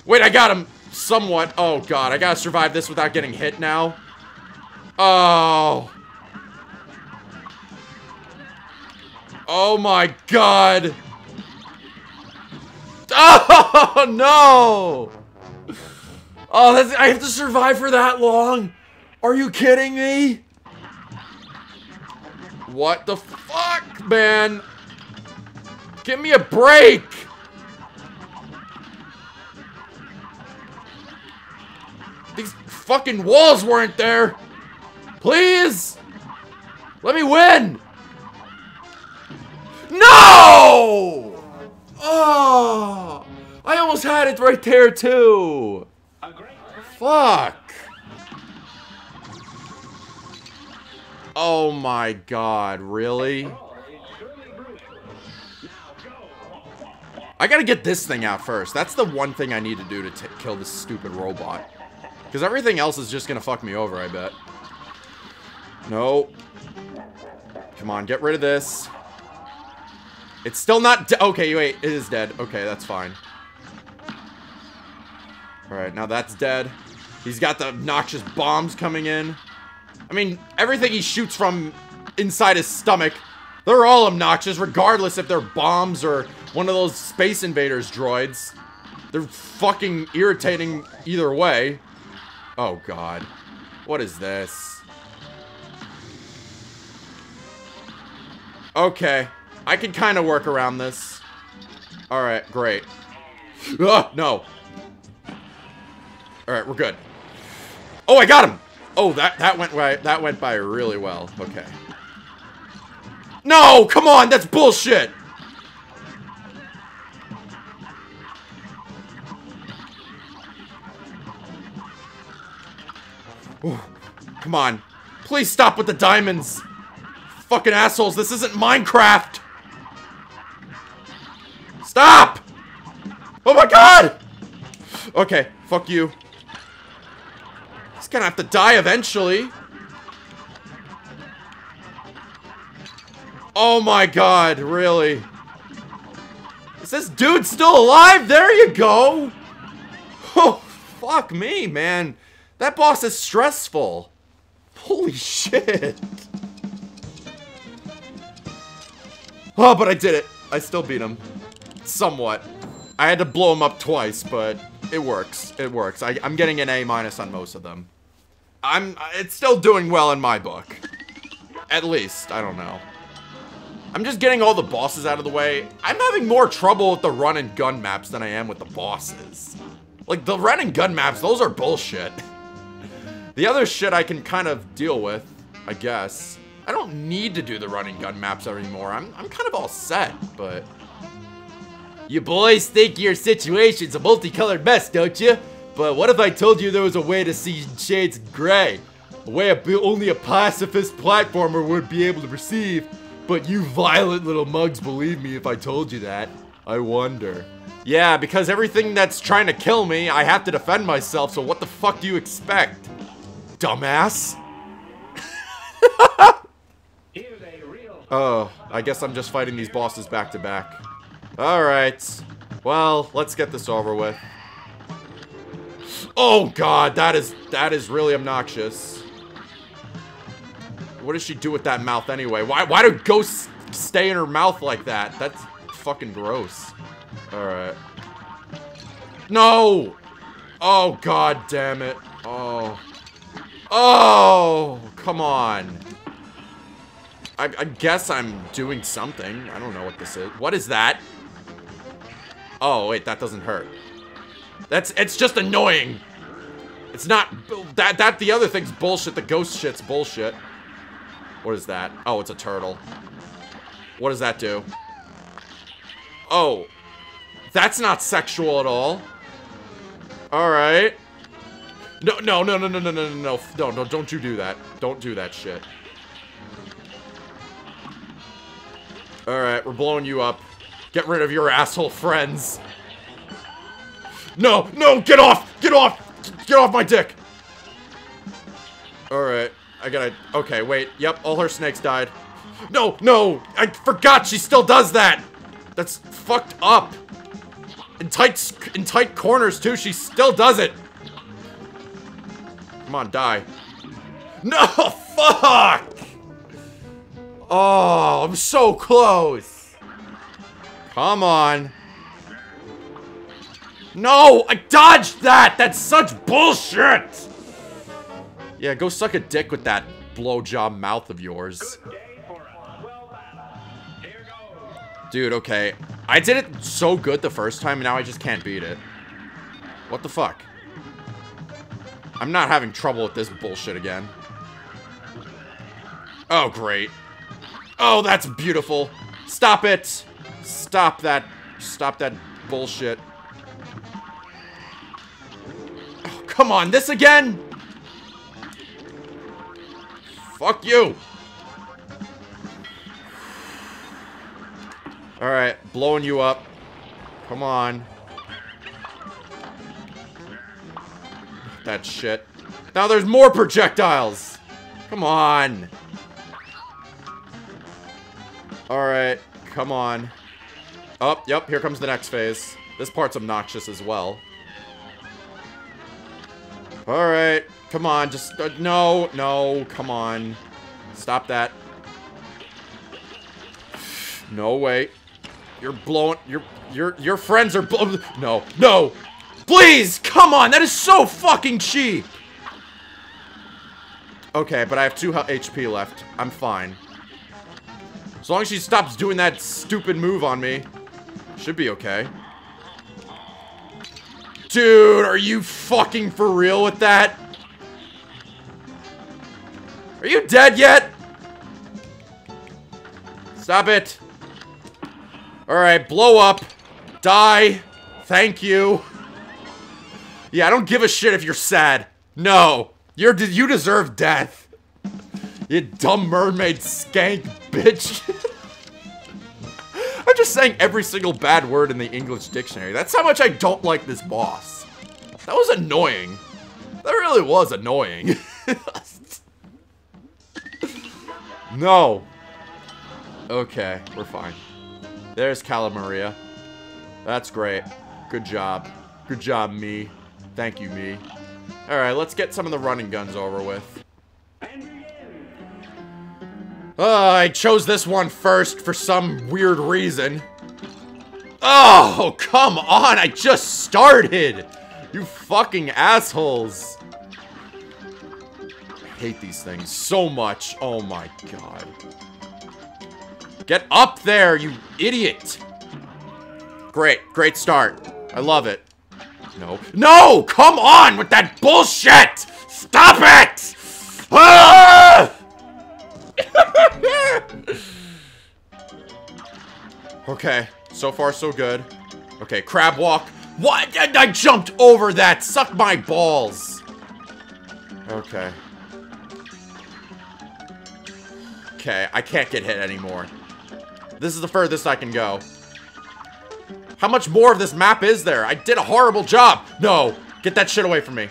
Wait, I got him somewhat. Oh, God. I gotta survive this without getting hit now. Oh... Oh my God! Oh no! Oh, I have to survive for that long? Are you kidding me? What the fuck, man? Give me a break! These fucking walls weren't there! Please! Let me win! No! Oh! I almost had it right there too! Fuck! Oh my god, really? I gotta get this thing out first. That's the one thing I need to do to kill this stupid robot. Because everything else is just gonna fuck me over, I bet. No. Come on, get rid of this. It's still not dead. Okay, wait, it is dead. Okay, that's fine. Alright, now that's dead. He's got the obnoxious bombs coming in. I mean, everything he shoots from inside his stomach, they're all obnoxious, regardless if they're bombs or one of those Space Invaders droids. They're fucking irritating either way. Oh, God. What is this? Okay. I can kind of work around this. Alright, great. Ugh, no. Alright, we're good. Oh, I got him! Oh, that went by really well. Okay. No, come on, that's bullshit. Ooh, come on, please stop with the diamonds. Fucking assholes, this isn't Minecraft. Stop! Oh my god! Okay, fuck you. He's gonna have to die eventually. Oh my god, really? Is this dude still alive? There you go! Oh, fuck me, man. That boss is stressful. Holy shit. Oh, but I did it. I still beat him. Somewhat. I had to blow him up twice, but it works. It works. I'm getting an A- on most of them. It's still doing well in my book. At least. I don't know. I'm just getting all the bosses out of the way. I'm having more trouble with the run and gun maps than I am with the bosses. Like, the run and gun maps, those are bullshit. The other shit I can kind of deal with, I guess. I don't need to do the run and gun maps anymore. I'm kind of all set, but... You boys think your situation's a multicolored mess, don't you? But what if I told you there was a way to see shades of gray? A way only a pacifist platformer would be able to perceive. But you violent little mugs believe me if I told you that. I wonder. Yeah, because everything that's trying to kill me, I have to defend myself, so what the fuck do you expect? Dumbass? Oh, I guess I'm just fighting these bosses back to back. Alright. Well, let's get this over with. Oh god, that is really obnoxious. What does she do with that mouth anyway? Why do ghosts stay in her mouth like that? That's fucking gross. Alright. No! Oh, god damn it. Oh. Oh! Come on. I guess I'm doing something. I don't know what this is. What is that? Oh, wait, that doesn't hurt. It's just annoying. It's not, the other thing's bullshit. The ghost shit's bullshit. What is that? Oh, it's a turtle. What does that do? Oh. That's not sexual at all. Alright. No, don't you do that. Don't do that shit. Alright, we're blowing you up. Get rid of your asshole friends. No, get off! Get off! Get off my dick! Alright. I gotta... Okay, wait. Yep, all her snakes died. No! I forgot she still does that! That's fucked up. In tight corners, too, she still does it. Come on, die. No! Fuck! Oh, I'm so close. Come on. No! I dodged that! That's such bullshit! Yeah, go suck a dick with that blowjob mouth of yours. Dude, okay. I did it so good the first time, and now I just can't beat it. What the fuck? I'm not having trouble with this bullshit again. Oh, great. Oh, that's beautiful. Stop it. Stop that bullshit. Come on, this again? Fuck you. Alright, blowing you up. Come on. That shit. Now there's more projectiles! Come on! Alright, come on. Oh, yep, here comes the next phase. This part's obnoxious as well. Alright, come on, just... no, no, come on. Stop that. No way. You're blowing... your friends are blowing... No, no! Please! Come on! That is so fucking cheap! Okay, but I have 2 HP left. I'm fine. As long as she stops doing that stupid move on me, should be okay. Dude, are you fucking for real with that? Are you dead yet? Stop it. Alright, blow up. Die. Thank you. Yeah, I don't give a shit if you're sad. No. You deserve death. You dumb mermaid skank bitch. I'm just saying every single bad word in the English dictionary. That's how much I don't like this boss. That was annoying. That really was annoying. No. Okay, we're fine. There's Cala Maria. That's great. Good job. Good job, me. Thank you, me. Alright, let's get some of the running guns over with. Oh, I chose this one first for some weird reason. Oh, come on! I just started! You fucking assholes! I hate these things so much. Oh my god. Get up there, you idiot! Great, great start. I love it. No. No! Come on with that bullshit! Stop it! Ah! Okay. So far, so good. Okay, crab walk. What? I jumped over that! Suck my balls! Okay. Okay, I can't get hit anymore. This is the furthest I can go. How much more of this map is there? I did a horrible job. No. Get that shit away from me.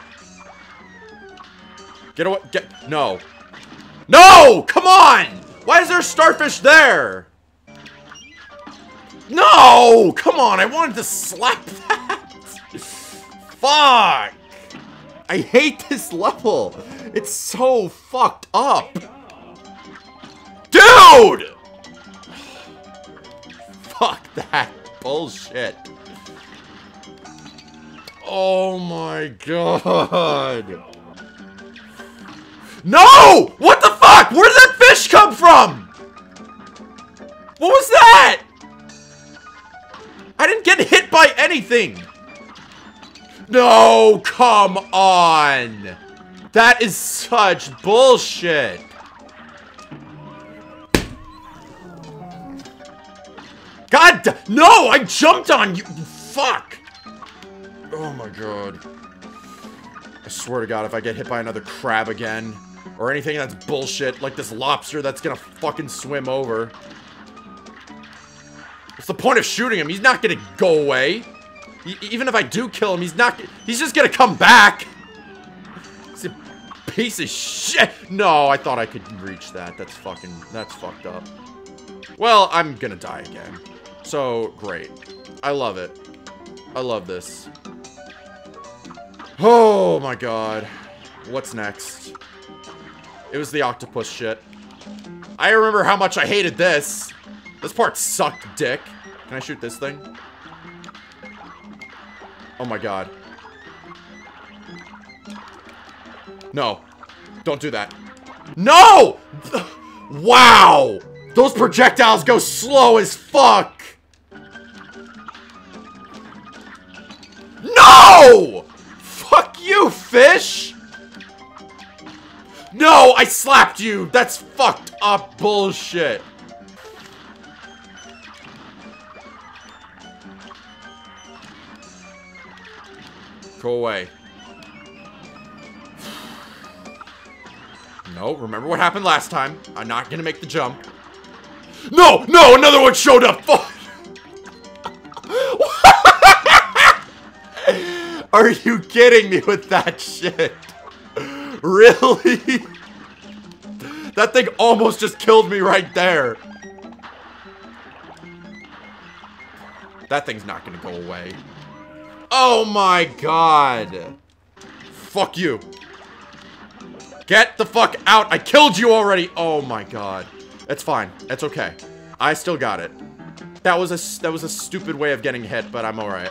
Get away. Get. No. No! Come on! Why is there a starfish there? No! Come on. I wanted to slap that. Fuck. I hate this level. It's so fucked up. Dude! Fuck that. Bullshit. Oh my god. No! What the fuck? Where did that fish come from? What was that? I didn't get hit by anything. No, come on. That is such bullshit. God, no! I jumped on you! Fuck! Oh my god. I swear to god, if I get hit by another crab again, or anything that's bullshit, like this lobster that's gonna fucking swim over. What's the point of shooting him? He's not gonna go away. Even if I do kill him, he's not- he's just gonna come back! It's a piece of shit! No, I thought I could reach that. That's fucking- that's fucked up. Well, I'm gonna die again. So, great. I love it. I love this. Oh my god. What's next? It was the octopus shit. I remember how much I hated this. This part sucked dick. Can I shoot this thing? Oh my god. No. Don't do that. No! Wow! Those projectiles go slow as fuck! No! Fuck you, fish! No, I slapped you! That's fucked up bullshit. Go away. No, remember what happened last time. I'm not gonna make the jump. No, no, another one showed up. Fuck. Are you kidding me with that shit? Really? That thing almost just killed me right there. That thing's not gonna go away. Oh my god. Fuck you. Get the fuck out. I killed you already. Oh my god. It's fine. It's okay. I still got it. That was a stupid way of getting hit, but I'm alright.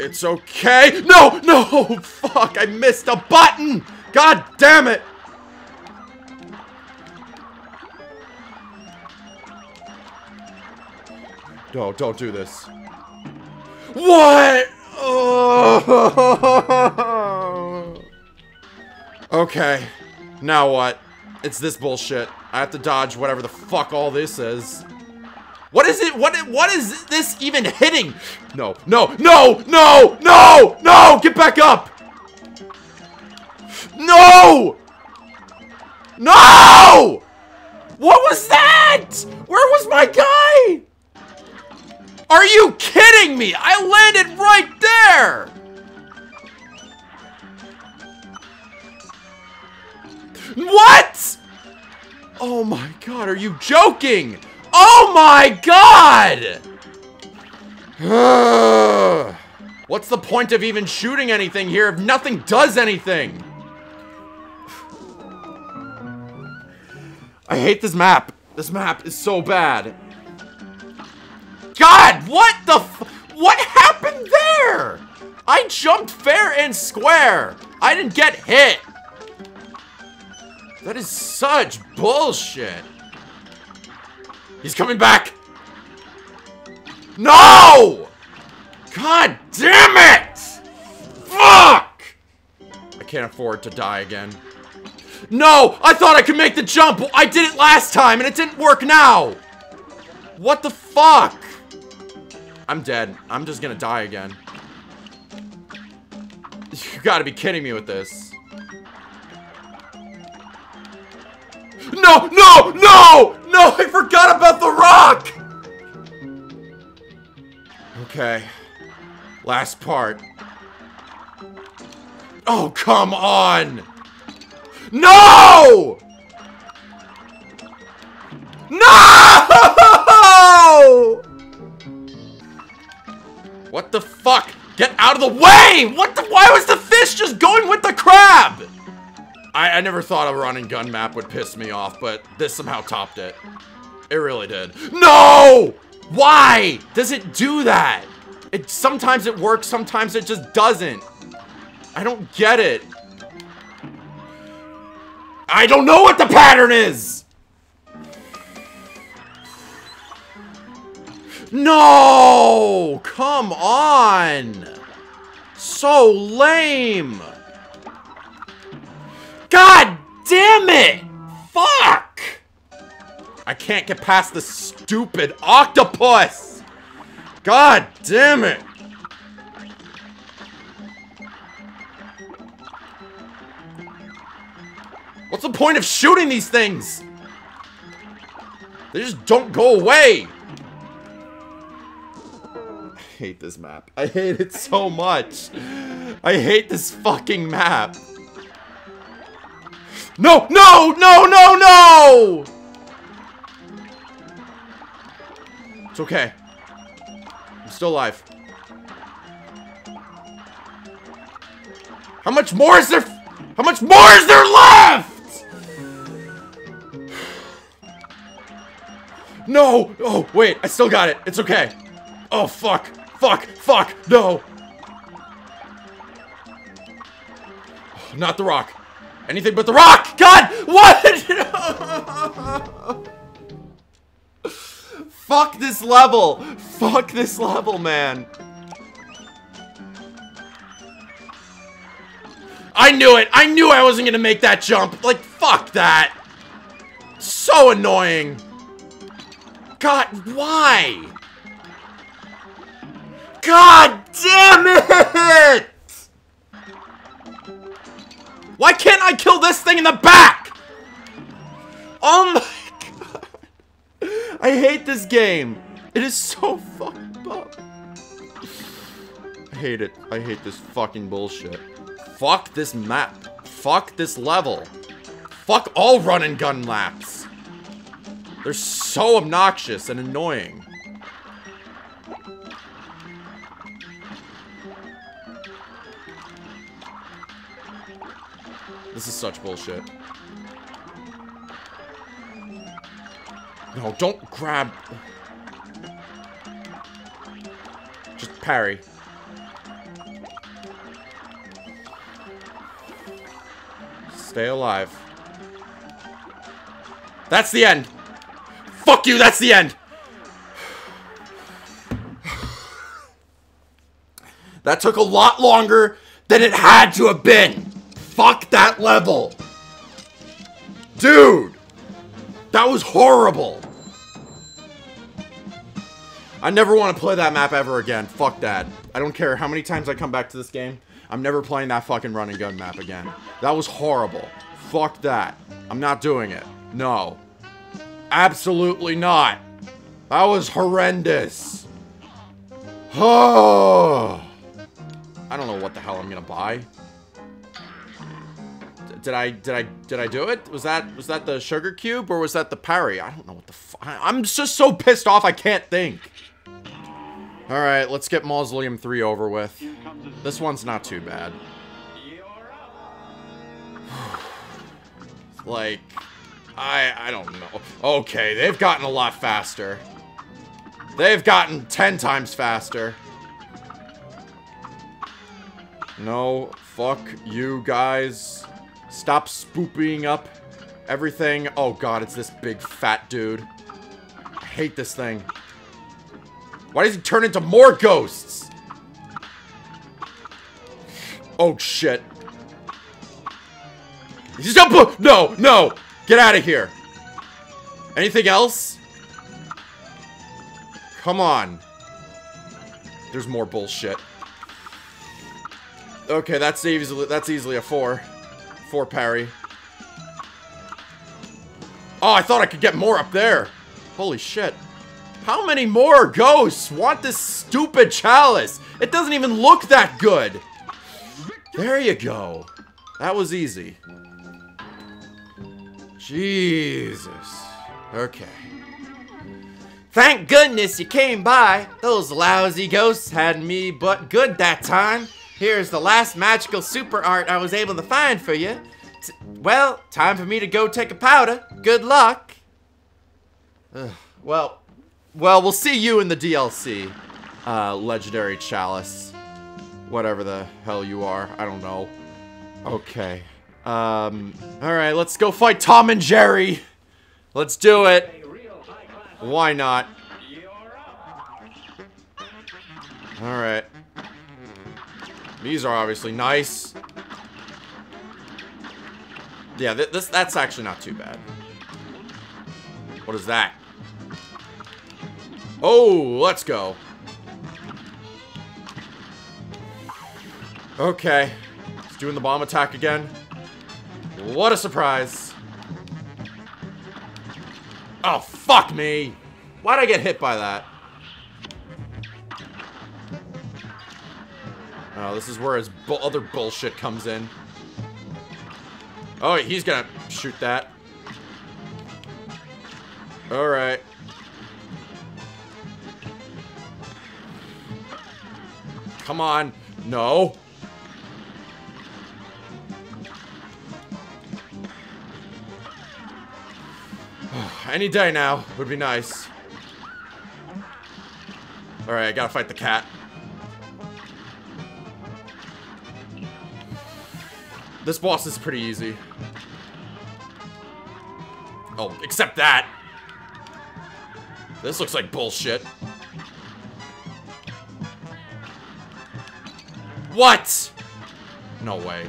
It's okay. No! No! Fuck! I missed a button! God damn it! No, don't do this. What? Oh. Okay. Now what? It's this bullshit. I have to dodge whatever the fuck all this is. What is it? What is this even hitting? No, no, no, no, no, no! Get back up! No! No! What was that? Where was my guy? Are you kidding me? I landed right there! What? Oh my god, are you joking? Oh my god! What's the point of even shooting anything here if nothing does anything? I hate this map. This map is so bad. God, what the what happened there? I jumped fair and square. I didn't get hit. That is such bullshit. He's coming back. No! God damn it! Fuck! I can't afford to die again. No! I thought I could make the jump! I did it last time and it didn't work now! What the fuck? I'm dead. I'm just gonna die again. You gotta be kidding me with this. No! No! No! No! I forgot about the rock! Okay. Last part. Oh, come on! No! No! What the fuck? Get out of the way! What the? Why was the fish just going with the crab? I never thought a run and gun map would piss me off, but this somehow topped it. It really did. No! Why does it do that? It sometimes it works, sometimes it just doesn't. I don't get it. I don't know what the pattern is! No! Come on! So lame! God damn it! Fuck! I can't get past this stupid octopus! God damn it! What's the point of shooting these things? They just don't go away! I hate this map. I hate it so much. I hate this fucking map. No, no, no, no, no! It's okay. I'm still alive. How much more is there? How much more is there left? No! Oh, wait. I still got it. It's okay. Oh, fuck. Fuck, fuck, no! Not the rock. Anything but the rock! God! What? Fuck this level! Fuck this level, man! I knew it! I knew I wasn't gonna make that jump! Like, fuck that! So annoying! God, why? God damn it! Why can't I kill this thing in the back? Oh my god. I hate this game. It is so fucked up. I hate it. I hate this fucking bullshit. Fuck this map. Fuck this level. Fuck all run and gun laps. They're so obnoxious and annoying. This is such bullshit. No, don't grab. Just parry. Stay alive. That's the end. Fuck you, that's the end. That took a lot longer than it had to have been. Fuck that level. Dude. That was horrible. I never want to play that map ever again. Fuck that. I don't care how many times I come back to this game. I'm never playing that fucking run and gun map again. That was horrible. Fuck that. I'm not doing it. No. Absolutely not. That was horrendous. Oh. I don't know what the hell I'm gonna buy. Did I do it? Was that the sugar cube or was that the parry? I don't know what the fuck. I'm just so pissed off I can't think. All right, let's get Mausoleum 3 over with. This one's not too bad. Like, I don't know. Okay, they've gotten a lot faster. They've gotten 10 times faster. No, fuck you guys. Stop spooping up everything. Oh god, it's this big fat dude. I hate this thing. Why does he turn into more ghosts? Oh shit. No, no! Get out of here. Anything else? Come on. There's more bullshit. Okay, that's easily a 4. 4 parry. Oh, I thought I could get more up there. Holy shit. How many more ghosts want this stupid chalice? It doesn't even look that good. There you go. That was easy. Jesus. Okay. Thank goodness you came by. Those lousy ghosts had me but good that time. Here's the last magical super art I was able to find for you. Well, time for me to go take a powder. Good luck. Ugh. Well, we'll see you in the DLC. Legendary Chalice. Whatever the hell you are. I don't know. Okay. Alright, let's go fight Tom and Jerry. Let's do it. Why not? Alright. These are obviously nice. Yeah, that's actually not too bad. What is that? Oh, let's go. Okay. He's doing the bomb attack again. What a surprise. Oh, fuck me. Why'd I get hit by that? Oh, this is where his other bullshit comes in. Oh, he's gonna shoot that. Alright. Come on. No. Any day now would be nice. Alright, I gotta fight the cat. This boss is pretty easy. Oh, except that. This looks like bullshit. What? No way.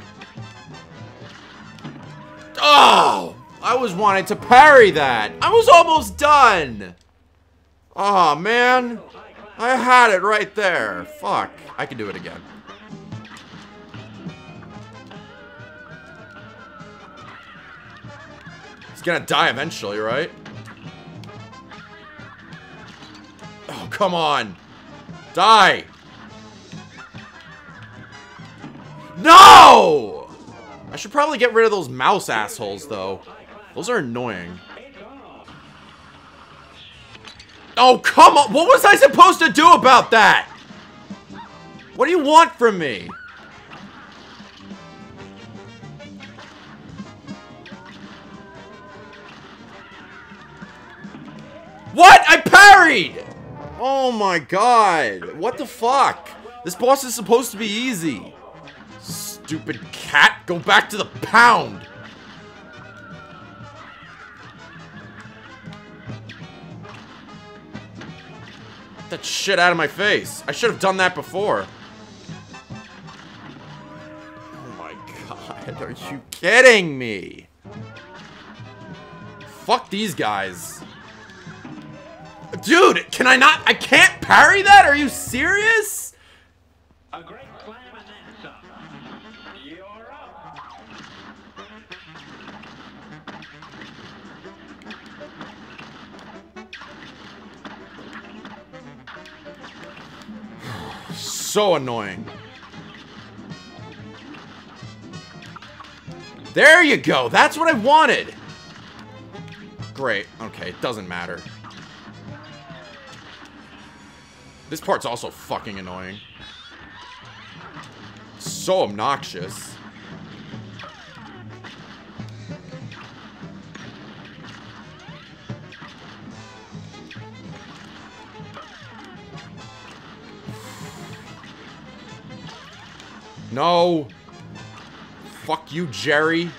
Oh! I was wanting to parry that. I was almost done. Oh, man. I had it right there. Fuck. I can do it again. gonna die eventually, right? Oh, come on. Die! No! I should probably get rid of those mouse assholes, though. Those are annoying. Oh, come on! What was I supposed to do about that? What do you want from me? What? I parried! Oh my god. What the fuck? This boss is supposed to be easy. Stupid cat. Go back to the pound. Get that shit out of my face. I should have done that before. Oh my god. Are you kidding me? Fuck these guys. Dude, can I not? I can't parry that? Are you serious? A great clam and then some. You're up. So annoying. There you go. That's what I wanted. Great. Okay, it doesn't matter. This part's also fucking annoying. So obnoxious. No. Fuck you, Jerry.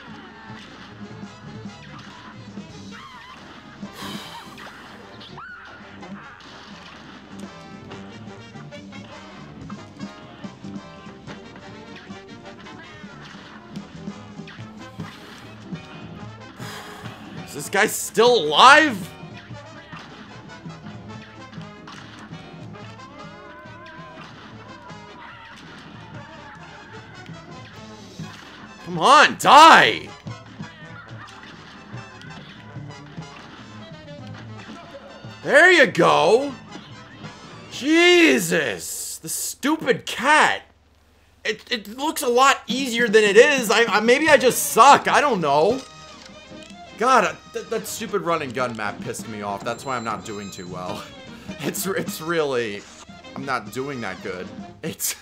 This guy's still alive? Come on, die! There you go! Jesus! The stupid cat! It looks a lot easier than it is. Maybe I just suck, I don't know. God, that stupid run and gun map pissed me off. That's why I'm not doing too well. It's really... I'm not doing that good. It's...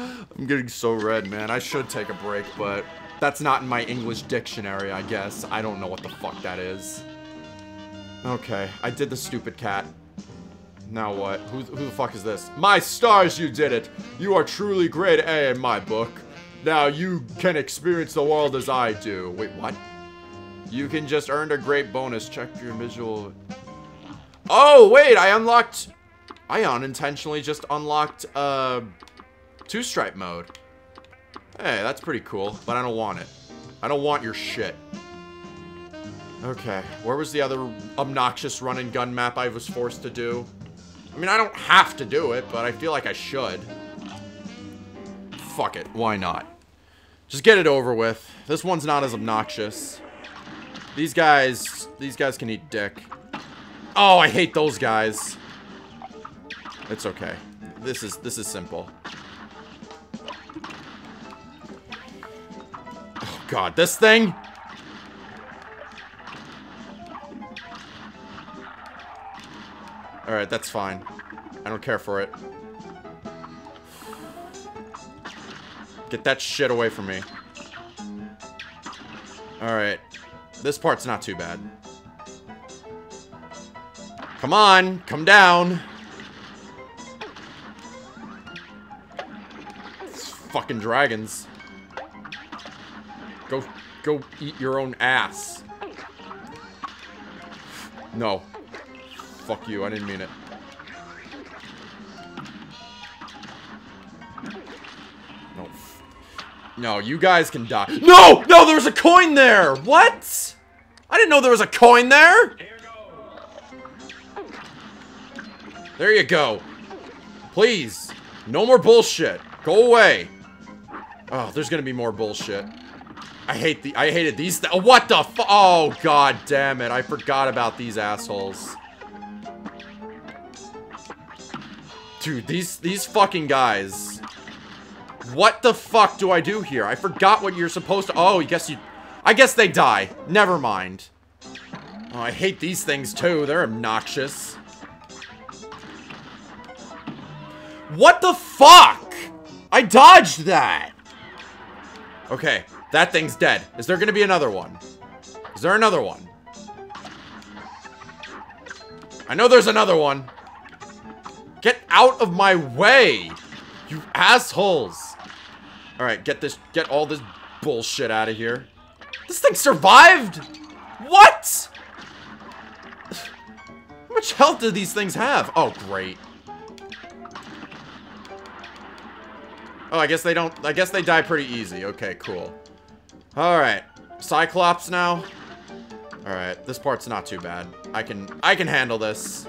I'm getting so red, man. I should take a break, but... That's not in my English dictionary, I guess. I don't know what the fuck that is. Okay, I did the stupid cat. Now what? Who the fuck is this? My stars, you did it! You are truly grade A in my book. Now you can experience the world as I do. Wait, what? You can just earn a great bonus. Check your visual. Oh, wait, I unlocked... I unintentionally just unlocked, two-stripe mode. Hey, that's pretty cool, but I don't want it. I don't want your shit. Okay, where was the other obnoxious run-and-gun map I was forced to do? I mean, I don't have to do it, but I feel like I should. Fuck it, why not? Just get it over with. This one's not as obnoxious. These guys can eat dick. Oh, I hate those guys. It's okay. This is simple. Oh god, this thing? Alright, that's fine. I don't care for it. Get that shit away from me. Alright. This part's not too bad. Come on! Come down! It's fucking dragons. Go eat your own ass. No. Fuck you, I didn't mean it. No, you guys can die. No! No, there was a coin there! What? I didn't know there was a coin there! There you go. Please. No more bullshit. Go away. Oh, there's gonna be more bullshit. I hated these. What the fu- Oh, god damn it. I forgot about these assholes. Dude, these fucking guys. What the fuck do I do here? I forgot what you're supposed to- Oh, I guess they die. Never mind. Oh, I hate these things too. They're obnoxious. What the fuck? I dodged that. Okay. That thing's dead. Is there gonna be another one? Is there another one? I know there's another one. Get out of my way, you assholes. All right, get all this bullshit out of here. This thing survived? What? How much health do these things have? Oh, great. Oh, I guess they die pretty easy. Okay, cool. Alright, Cyclops now. Alright, this part's not too bad. I can handle this.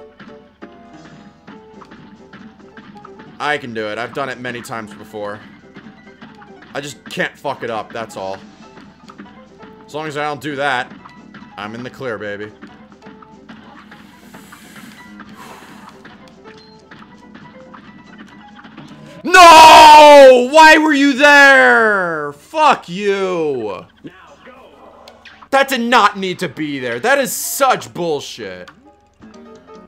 I can do it. I've done it many times before. I just can't fuck it up, that's all. As long as I don't do that, I'm in the clear, baby. No! Why were you there? Fuck you. That did not need to be there. That is such bullshit.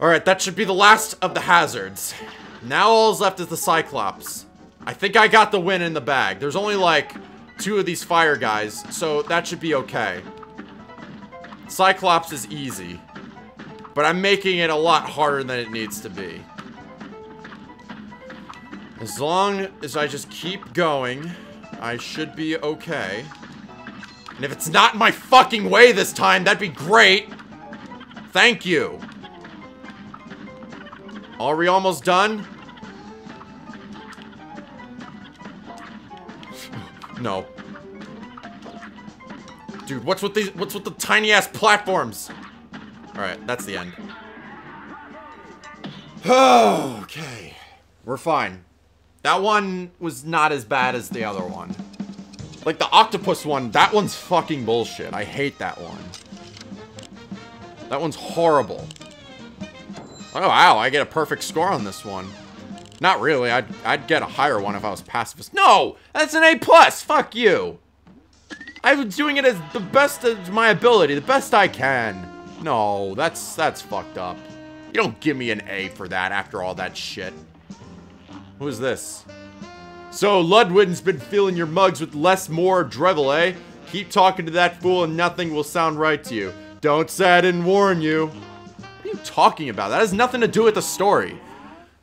Alright, that should be the last of the hazards. Now all's left is the Cyclops. I think I got the win in the bag. There's only like 2 of these fire guys, so that should be okay. Cyclops is easy. But I'm making it a lot harder than it needs to be. As long as I just keep going, I should be okay. And if it's not in my fucking way this time, that'd be great. Thank you. Are we almost done? No. Dude, what's with the tiny ass platforms? Alright, that's the end. Okay. We're fine. That one was not as bad as the other one. Like the octopus one, that one's fucking bullshit. I hate that one. That one's horrible. Oh wow, I get a perfect score on this one. Not really, I'd get a higher one if I was pacifist. No! That's an A+! Fuck you! I was doing it as the best of my ability, the best I can. No, that's fucked up. You don't give me an A for that after all that shit. Who's this? So, Ludwin's been filling your mugs with less more Drevel, eh? Keep talking to that fool and nothing will sound right to you. Don't say I didn't warn you. What are you talking about? That has nothing to do with the story.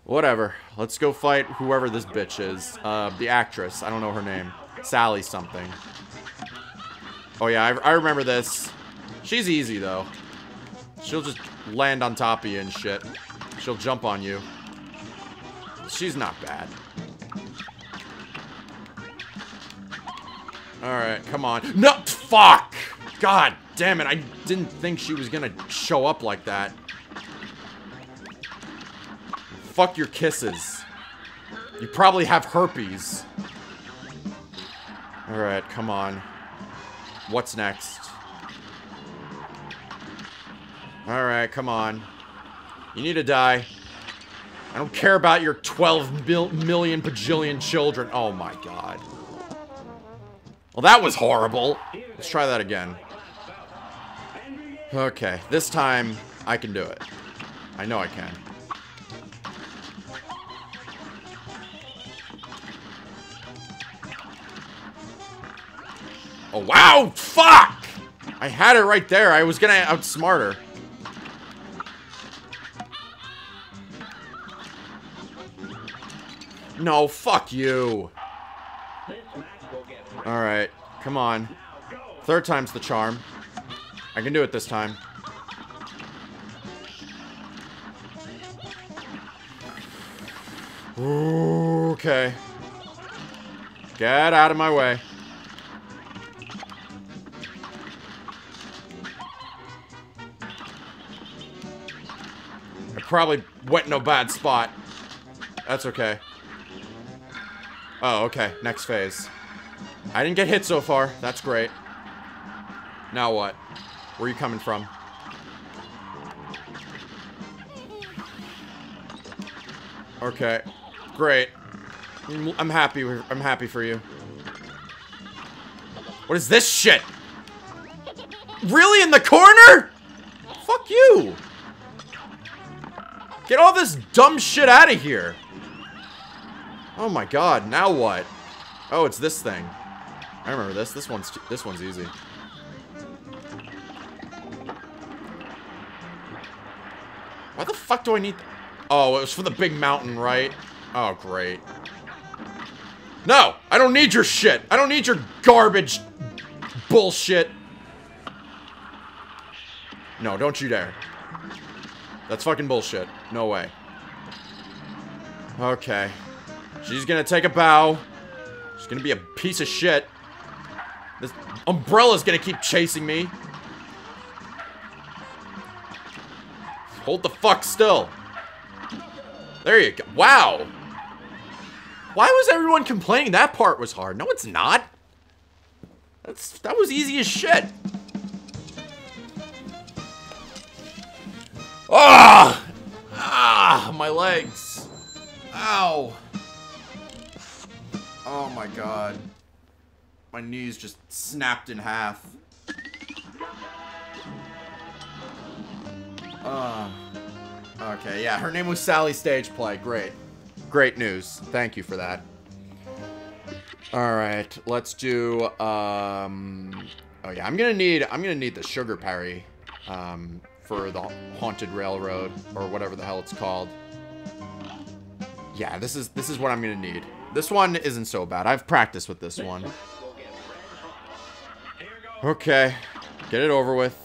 Whatever. Let's go fight whoever this bitch is. The actress. I don't know her name. Sally something. Oh yeah, I remember this. She's easy though. She'll just land on top of you and shit. She'll jump on you. She's not bad. Alright, come on. No! Fuck! God damn it, I didn't think she was gonna show up like that. Fuck your kisses. You probably have herpes. Alright, come on. What's next? Alright, come on. You need to die. I don't care about your 12 million bajillion children. Oh my god. Well, that was horrible. Let's try that again. Okay, this time I can do it. I know I can. Oh wow! Fuck! I had it right there. I was gonna outsmart her. No, fuck you. Alright, come on. 3rd time's the charm. I can do it this time. Ooh, okay. Get out of my way. I probably went in a bad spot. That's okay. Oh, okay. Next phase. I didn't get hit so far. That's great. Now what? Where are you coming from? Okay. Great. I'm happy. I'm happy for you. What is this shit? Really? In the corner? Fuck you. Get all this dumb shit out of here. Oh my god. Now what? Oh, it's this thing. I remember this. This one's easy. Why the fuck do I need... Oh, it was for the big mountain, right? Oh, great. No! I don't need your shit! I don't need your garbage bullshit! No, don't you dare. That's fucking bullshit. No way. Okay. She's gonna take a bow. She's gonna be a piece of shit. This umbrella's gonna keep chasing me. Hold the fuck still. There you go. Wow! Why was everyone complaining that part was hard? No, it's not. That was easy as shit. Ah! Ah! My legs. Ow. Oh my god. My knees just snapped in half. Okay, yeah, her name was Sally Stageplay. Great. Great news. Thank you for that. Alright, let's do, oh yeah, I'm gonna need the sugar parry, for the Haunted Railroad, or whatever the hell it's called. Yeah, this is what I'm gonna need. This one isn't so bad. I've practiced with this one. Okay. Get it over with.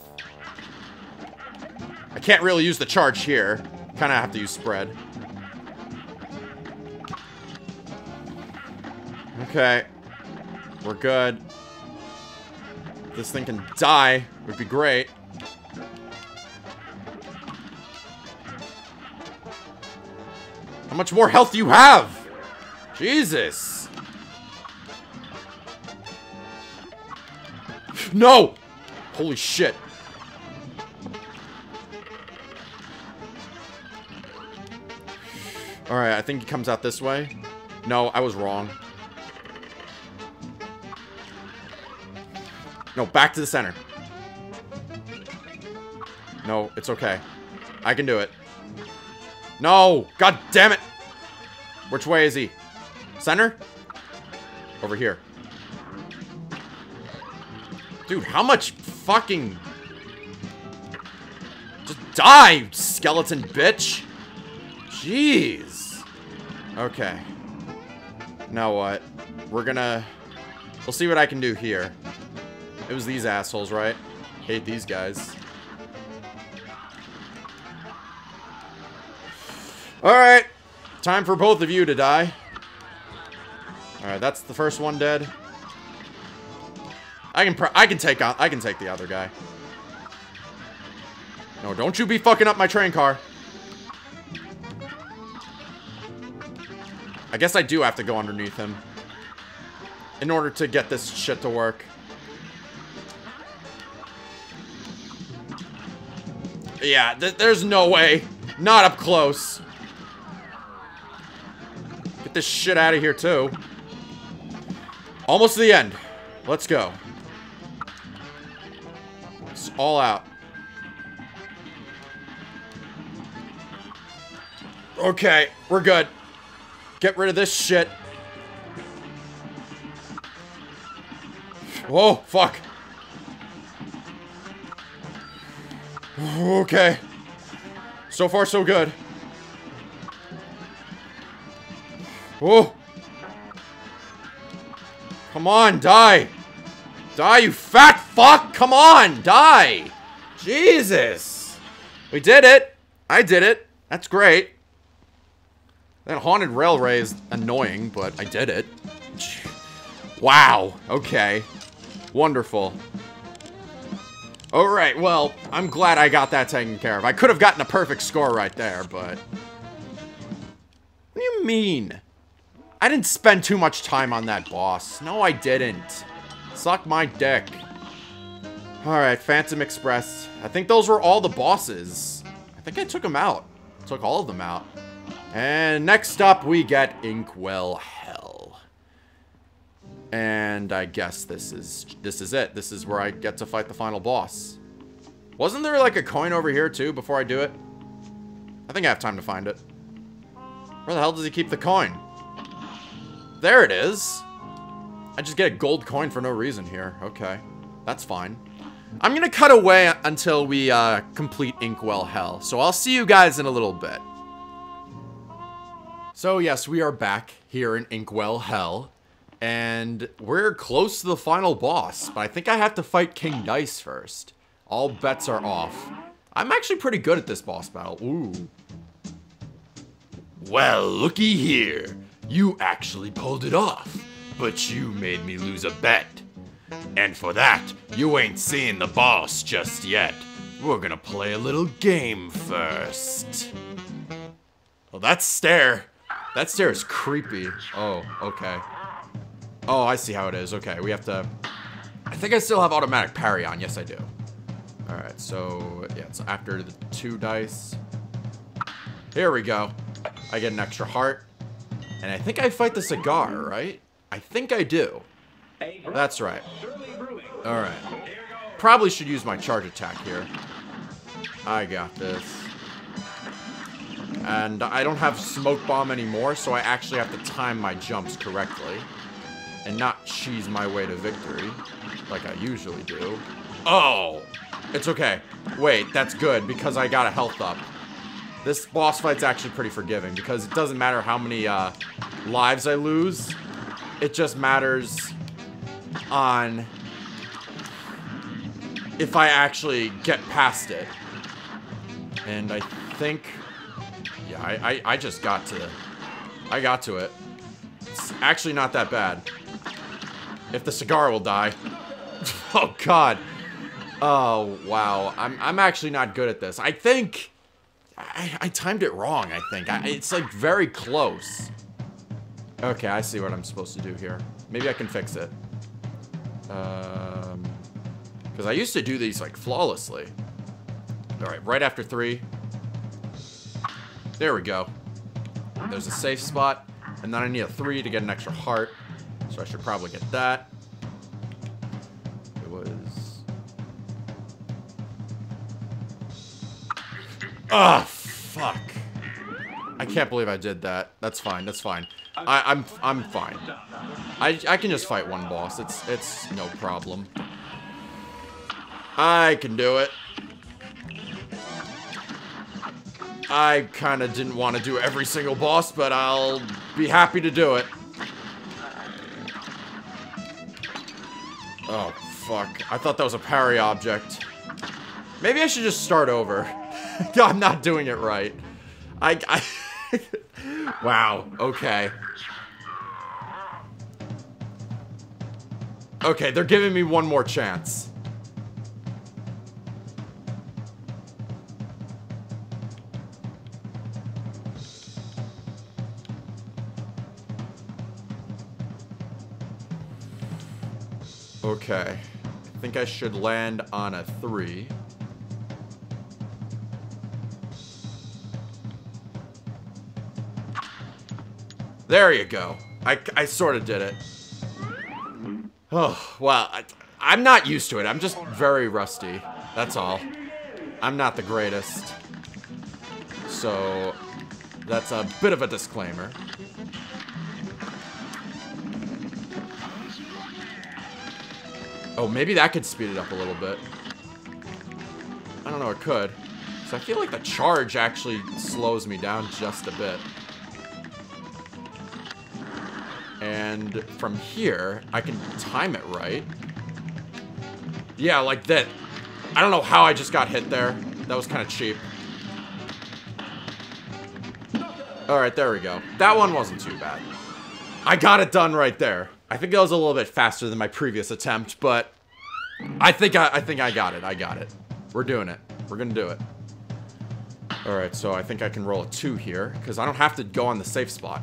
I can't really use the charge here. Kinda have to use spread. Okay, we're good. If this thing can die, it would be great. How much more health do you have? Jesus. No! Holy shit. Alright, I think he comes out this way. No, I was wrong. No, back to the center. No, it's okay. I can do it. No! God damn it! Which way is he? Center? Over here. Dude, how much fucking... Just die, you skeleton bitch! Jeez. Okay. Now what? We're gonna... We'll see what I can do here. It was these assholes, right? Hate these guys. Alright. Time for both of you to die. Alright, that's the first one dead. I can take the other guy. No, don't you be fucking up my train car. I guess I do have to go underneath him in order to get this shit to work. Yeah, there's no way. Not up close. Get this shit out of here, too. Almost to the end. Let's go. It's all out. Okay, we're good. Get rid of this shit. Whoa, fuck. Okay. So far, so good. Oh. Come on, die. Die, you fat fuck. Come on, die. Jesus. We did it. I did it. That's great. That haunted railway is annoying, but I did it. Wow. Okay. Wonderful. Alright, well, I'm glad I got that taken care of. I could have gotten a perfect score right there, but... What do you mean? I didn't spend too much time on that boss. No, I didn't. Suck my dick. Alright, Phantom Express. I think those were all the bosses. I think I took them out. Took all of them out. And next up, we get Inkwell Hell. And I guess this is it. This is where I get to fight the final boss. Wasn't there like a coin over here too before I do it? I think I have time to find it. Where the hell does he keep the coin? There it is. I just get a gold coin for no reason here. Okay, that's fine. I'm gonna cut away until we complete Inkwell Hell. So I'll see you guys in a little bit. So yes, we are back here in Inkwell Hell. And we're close to the final boss. But I think I have to fight King Dice first. All bets are off. I'm actually pretty good at this boss battle. Ooh. Well, looky here. You actually pulled it off. But you made me lose a bet. And for that, you ain't seeing the boss just yet. We're gonna play a little game first. Well, that stare. That stare is creepy. Oh, okay. Oh, I see how it is. Okay, we have to... I think I still have automatic parry on. Yes, I do. Alright, so... yeah, it's after the 2 dice. Here we go. I get an extra heart. And I think I fight the cigar, right? I think I do. That's right. Alright. Probably should use my charge attack here. I got this. And I don't have smoke bomb anymore, so I actually have to time my jumps correctly. And not cheese my way to victory, like I usually do. Oh! It's okay. Wait, that's good, because I got a health up. This boss fight's actually pretty forgiving, because it doesn't matter how many lives I lose. It just matters on if I actually get past it. And I think... yeah, I just got to... I got to it. It's actually not that bad. If the cigar will die. Oh, God. Oh, wow. I'm actually not good at this. I think... I timed it wrong, I think. It's, like, very close. Okay, I see what I'm supposed to do here. Maybe I can fix it. Because I used to do these, like, flawlessly. Alright, right after 3... there we go. There's a safe spot. And then I need a 3 to get an extra heart. So I should probably get that. It was... oh, fuck. I can't believe I did that. That's fine. That's fine. I'm fine. I can just fight one boss. It's no problem. I can do it. I kind of didn't want to do every single boss, but I'll be happy to do it. Oh, fuck. I thought that was a parry object. Maybe I should just start over. I'm not doing it right. Wow. Okay. Okay, they're giving me one more chance. Okay, I think I should land on a 3. There you go. I sort of did it. Oh, well, I'm not used to it. I'm just very rusty. That's all. I'm not the greatest. So, that's a bit of a disclaimer. Oh, maybe that could speed it up a little bit. I don't know, it could. So I feel like the charge actually slows me down just a bit. And from here, I can time it right. Yeah, like that. I don't know how I just got hit there. That was kind of cheap. Alright, there we go. That one wasn't too bad. I got it done right there. I think that was a little bit faster than my previous attempt, but I think I got it. I got it. We're doing it. We're gonna do it. All right, so I think I can roll a 2 here because I don't have to go on the safe spot.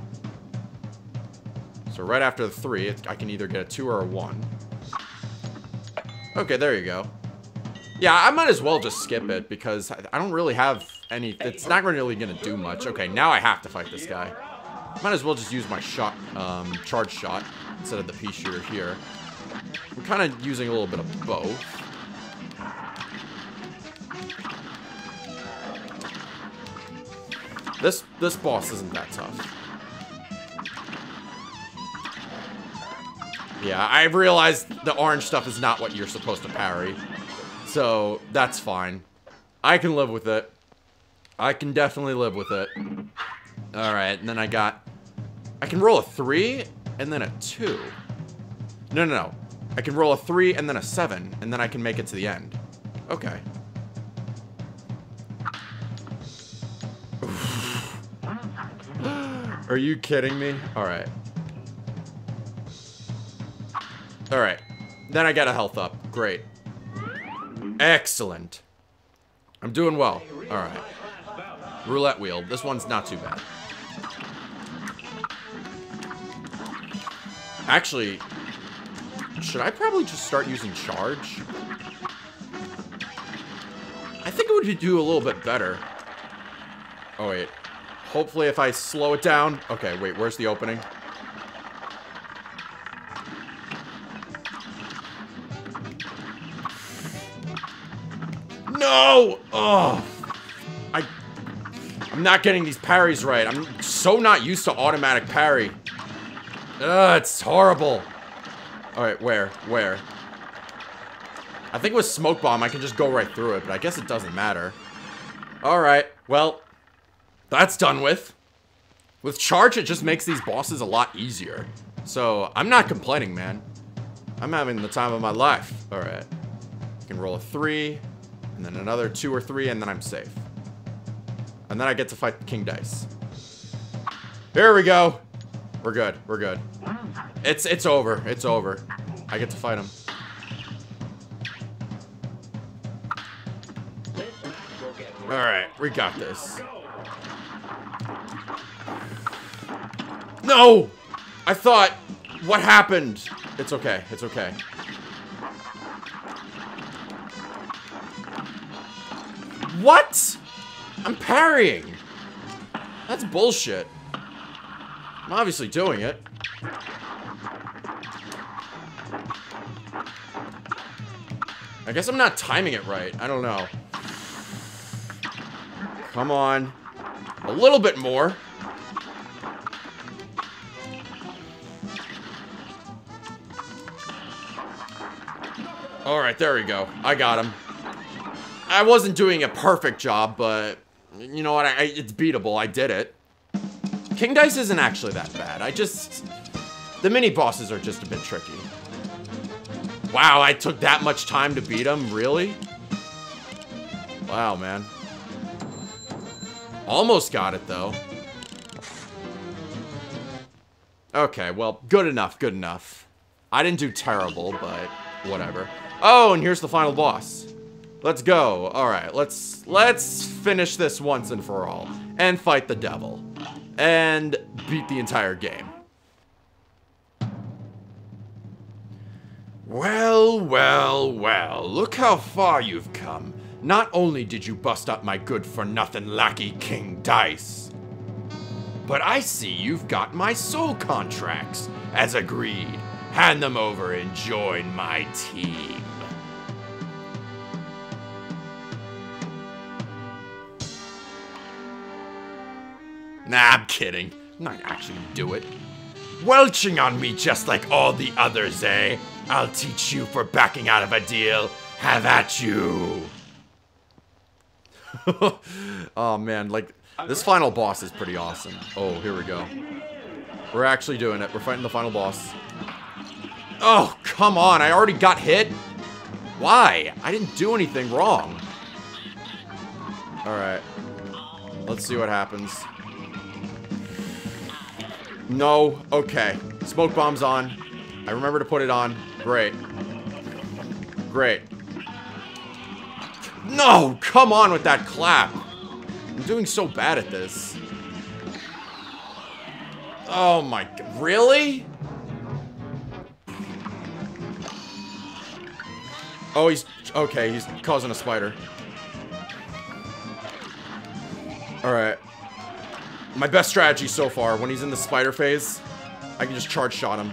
So right after the 3, I can either get a 2 or a 1. Okay, there you go. Yeah, I might as well just skip it because I don't really have any... It's not really going to do much. Okay, now I have to fight this guy. Might as well just use my shot, charge shot instead of the pea shooter here. We're kind of using a little bit of both. This boss isn't that tough. Yeah, I realize the orange stuff is not what you're supposed to parry. So, that's fine. I can live with it. I can definitely live with it. Alright, and then I got... I can roll a 3, and then a 2. No. I can roll a 3, and then a 7, and then I can make it to the end. Okay. Oof. Are you kidding me? Alright. Alright. Then I got a health up. Great. Excellent. I'm doing well. Alright. Roulette wheel. This one's not too bad. Actually, should I probably just start using charge? I think it would do a little bit better. Oh, wait. Hopefully if I slow it down... Okay, wait. Where's the opening? No! Oh! I'm not getting these parries right. I'm so not used to automatic parry. Ugh, it's horrible. Alright, where? I think with Smoke Bomb, I can just go right through it, but I guess it doesn't matter. Alright, well, that's done with. With Charge, it just makes these bosses a lot easier. So, I'm not complaining, man. I'm having the time of my life. Alright. I can roll a 3, and then another 2 or 3, and then I'm safe. And then I get to fight King Dice. Here we go. We're good. We're good. It's over. It's over. I get to fight him. Alright. We got this. No! I thought... What happened? It's okay. It's okay. What? I'm parrying! That's bullshit. I'm obviously doing it. I guess I'm not timing it right. I don't know. Come on. A little bit more. Alright, there we go. I got him. I wasn't doing a perfect job, but... You know what? It's beatable. I did it. King Dice isn't actually that bad. I just... The mini-bosses are just a bit tricky. Wow, I took that much time to beat them? Really? Wow, man. Almost got it, though. Okay, well, good enough, good enough. I didn't do terrible, but whatever. Oh, and here's the final boss. Let's go. Alright, let's finish this once and for all. And fight the devil. And beat the entire game. Well, well, well. Look how far you've come. Not only did you bust up my good-for-nothing lackey King Dice, but I see you've got my soul contracts. As agreed, hand them over and join my team. Nah, I'm kidding. I'm not actually gonna do it. Welching on me just like all the others, eh? I'll teach you for backing out of a deal. Have at you. Oh man, like, this final boss is pretty awesome. Oh, here we go. We're actually doing it. We're fighting the final boss. Oh, come on. I already got hit. Why? I didn't do anything wrong. Alright. Let's see what happens. No. Okay. Smoke bomb's on. I remember to put it on. Great. Great. No! Come on with that clap. I'm doing so bad at this. Oh my... Really? Oh, he's... Okay, he's causing a spider. Alright. My best strategy so far, when he's in the spider phase, I can just charge shot him.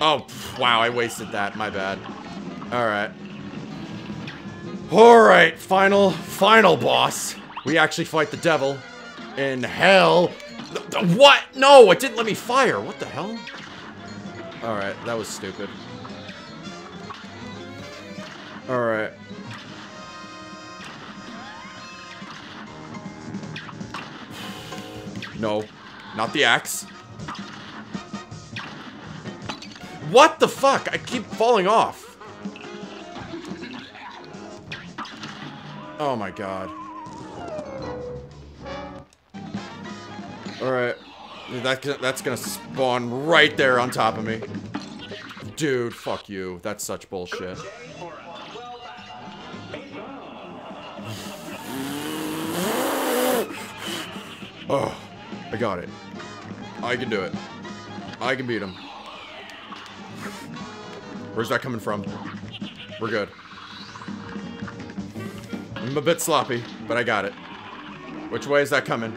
Oh, wow, I wasted that. My bad. Alright. Alright, final boss. We actually fight the devil. In hell. What? No, it didn't let me fire. What the hell? Alright, that was stupid. Alright. No, not the axe. What the fuck? I keep falling off. Oh my god. Alright. That's gonna spawn right there on top of me. Dude, fuck you. That's such bullshit. Oh, I got it. I can do it. I can beat him. Where's that coming from? We're good. I'm a bit sloppy, but I got it. Which way is that coming?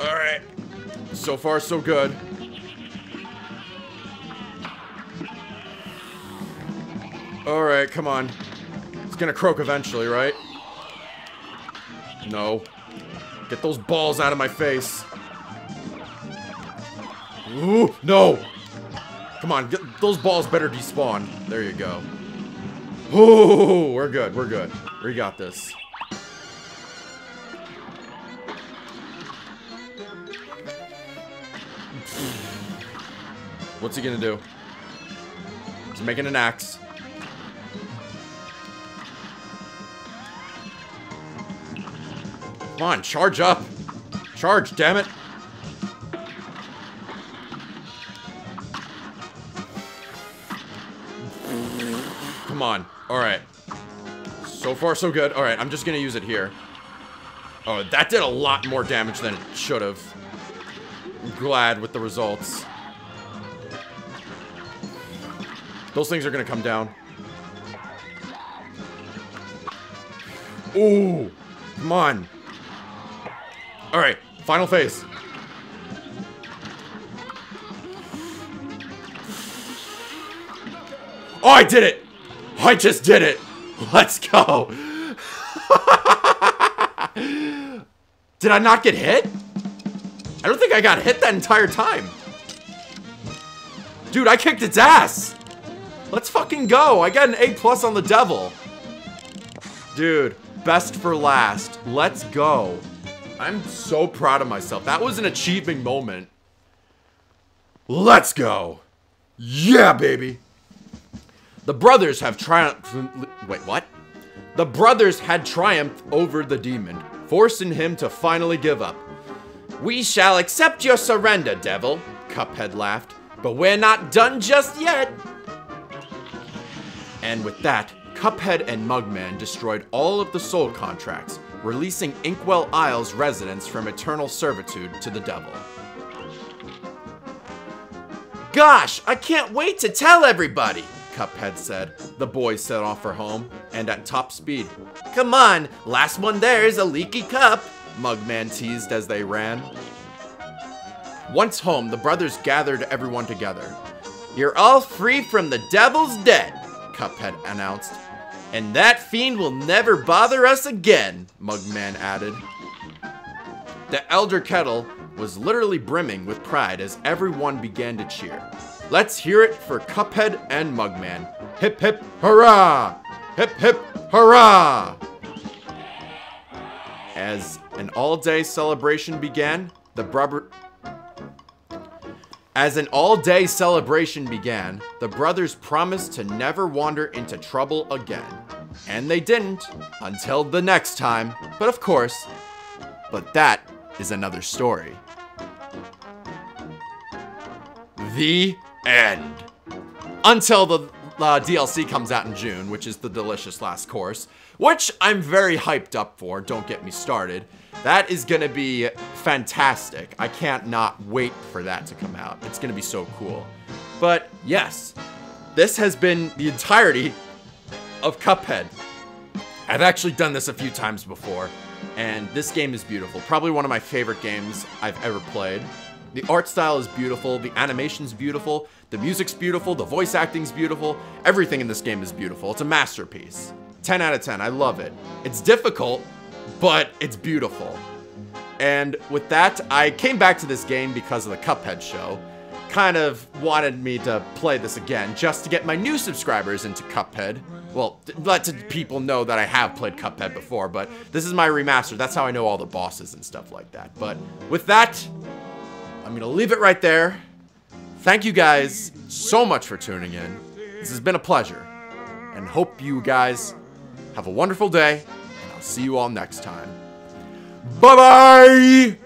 Alright. So far, so good. Alright, come on. It's gonna croak eventually, right? No. Get those balls out of my face. Ooh, no! Come on, get, those balls better despawn. There you go. Ooh, we're good, we're good. We got this. What's he gonna do? He's making an axe. Come on, charge up! Charge, damn it! Come on. Alright. So far, so good. Alright, I'm just gonna use it here. Oh, that did a lot more damage than it should have. I'm glad with the results. Those things are gonna come down. Ooh! Come on. Alright, final phase. Oh, I did it! I just did it! Let's go! Did I not get hit? I don't think I got hit that entire time. Dude, I kicked its ass! Let's fucking go! I got an A+ on the devil. Dude, best for last. Let's go. I'm so proud of myself. That was an achieving moment. Let's go! Yeah, baby! The brothers have triumphed. Wait, what? The brothers had triumphed over the demon, forcing him to finally give up. We shall accept your surrender, devil, Cuphead laughed, but we're not done just yet. And with that, Cuphead and Mugman destroyed all of the soul contracts, releasing Inkwell Isle's residents from eternal servitude to the devil. Gosh, I can't wait to tell everybody! Cuphead said. The boys set off for home, and at top speed. Come on, last one there is a leaky cup, Mugman teased as they ran. Once home, the brothers gathered everyone together. You're all free from the devil's debt, Cuphead announced. And that fiend will never bother us again, Mugman added. The Elder Kettle was literally brimming with pride as everyone began to cheer. Let's hear it for Cuphead and Mugman. Hip hip hurrah! Hip hip hurrah! As an all-day celebration began, the brothers promised to never wander into trouble again. And they didn't, until the next time. But of course, that is another story. The end. Until the DLC comes out in June, which is the Delicious Last Course, which I'm very hyped up for, don't get me started. That is gonna be fantastic. I can't not wait for that to come out. It's gonna be so cool. But yes, this has been the entirety of Cuphead. I've actually done this a few times before, and this game is beautiful. Probably one of my favorite games I've ever played. The art style is beautiful, the animation's beautiful, the music's beautiful, the voice acting's beautiful. Everything in this game is beautiful. It's a masterpiece. 10 out of 10, I love it. It's difficult, but it's beautiful. And with that, I came back to this game because of the Cuphead show. Kind of wanted me to play this again just to get my new subscribers into Cuphead. Well, let people know that I have played Cuphead before, but this is my remaster. That's how I know all the bosses and stuff like that. But with that, I'm gonna leave it right there. Thank you guys so much for tuning in. This has been a pleasure, and hope you guys have a wonderful day, and I'll see you all next time. Bye-bye!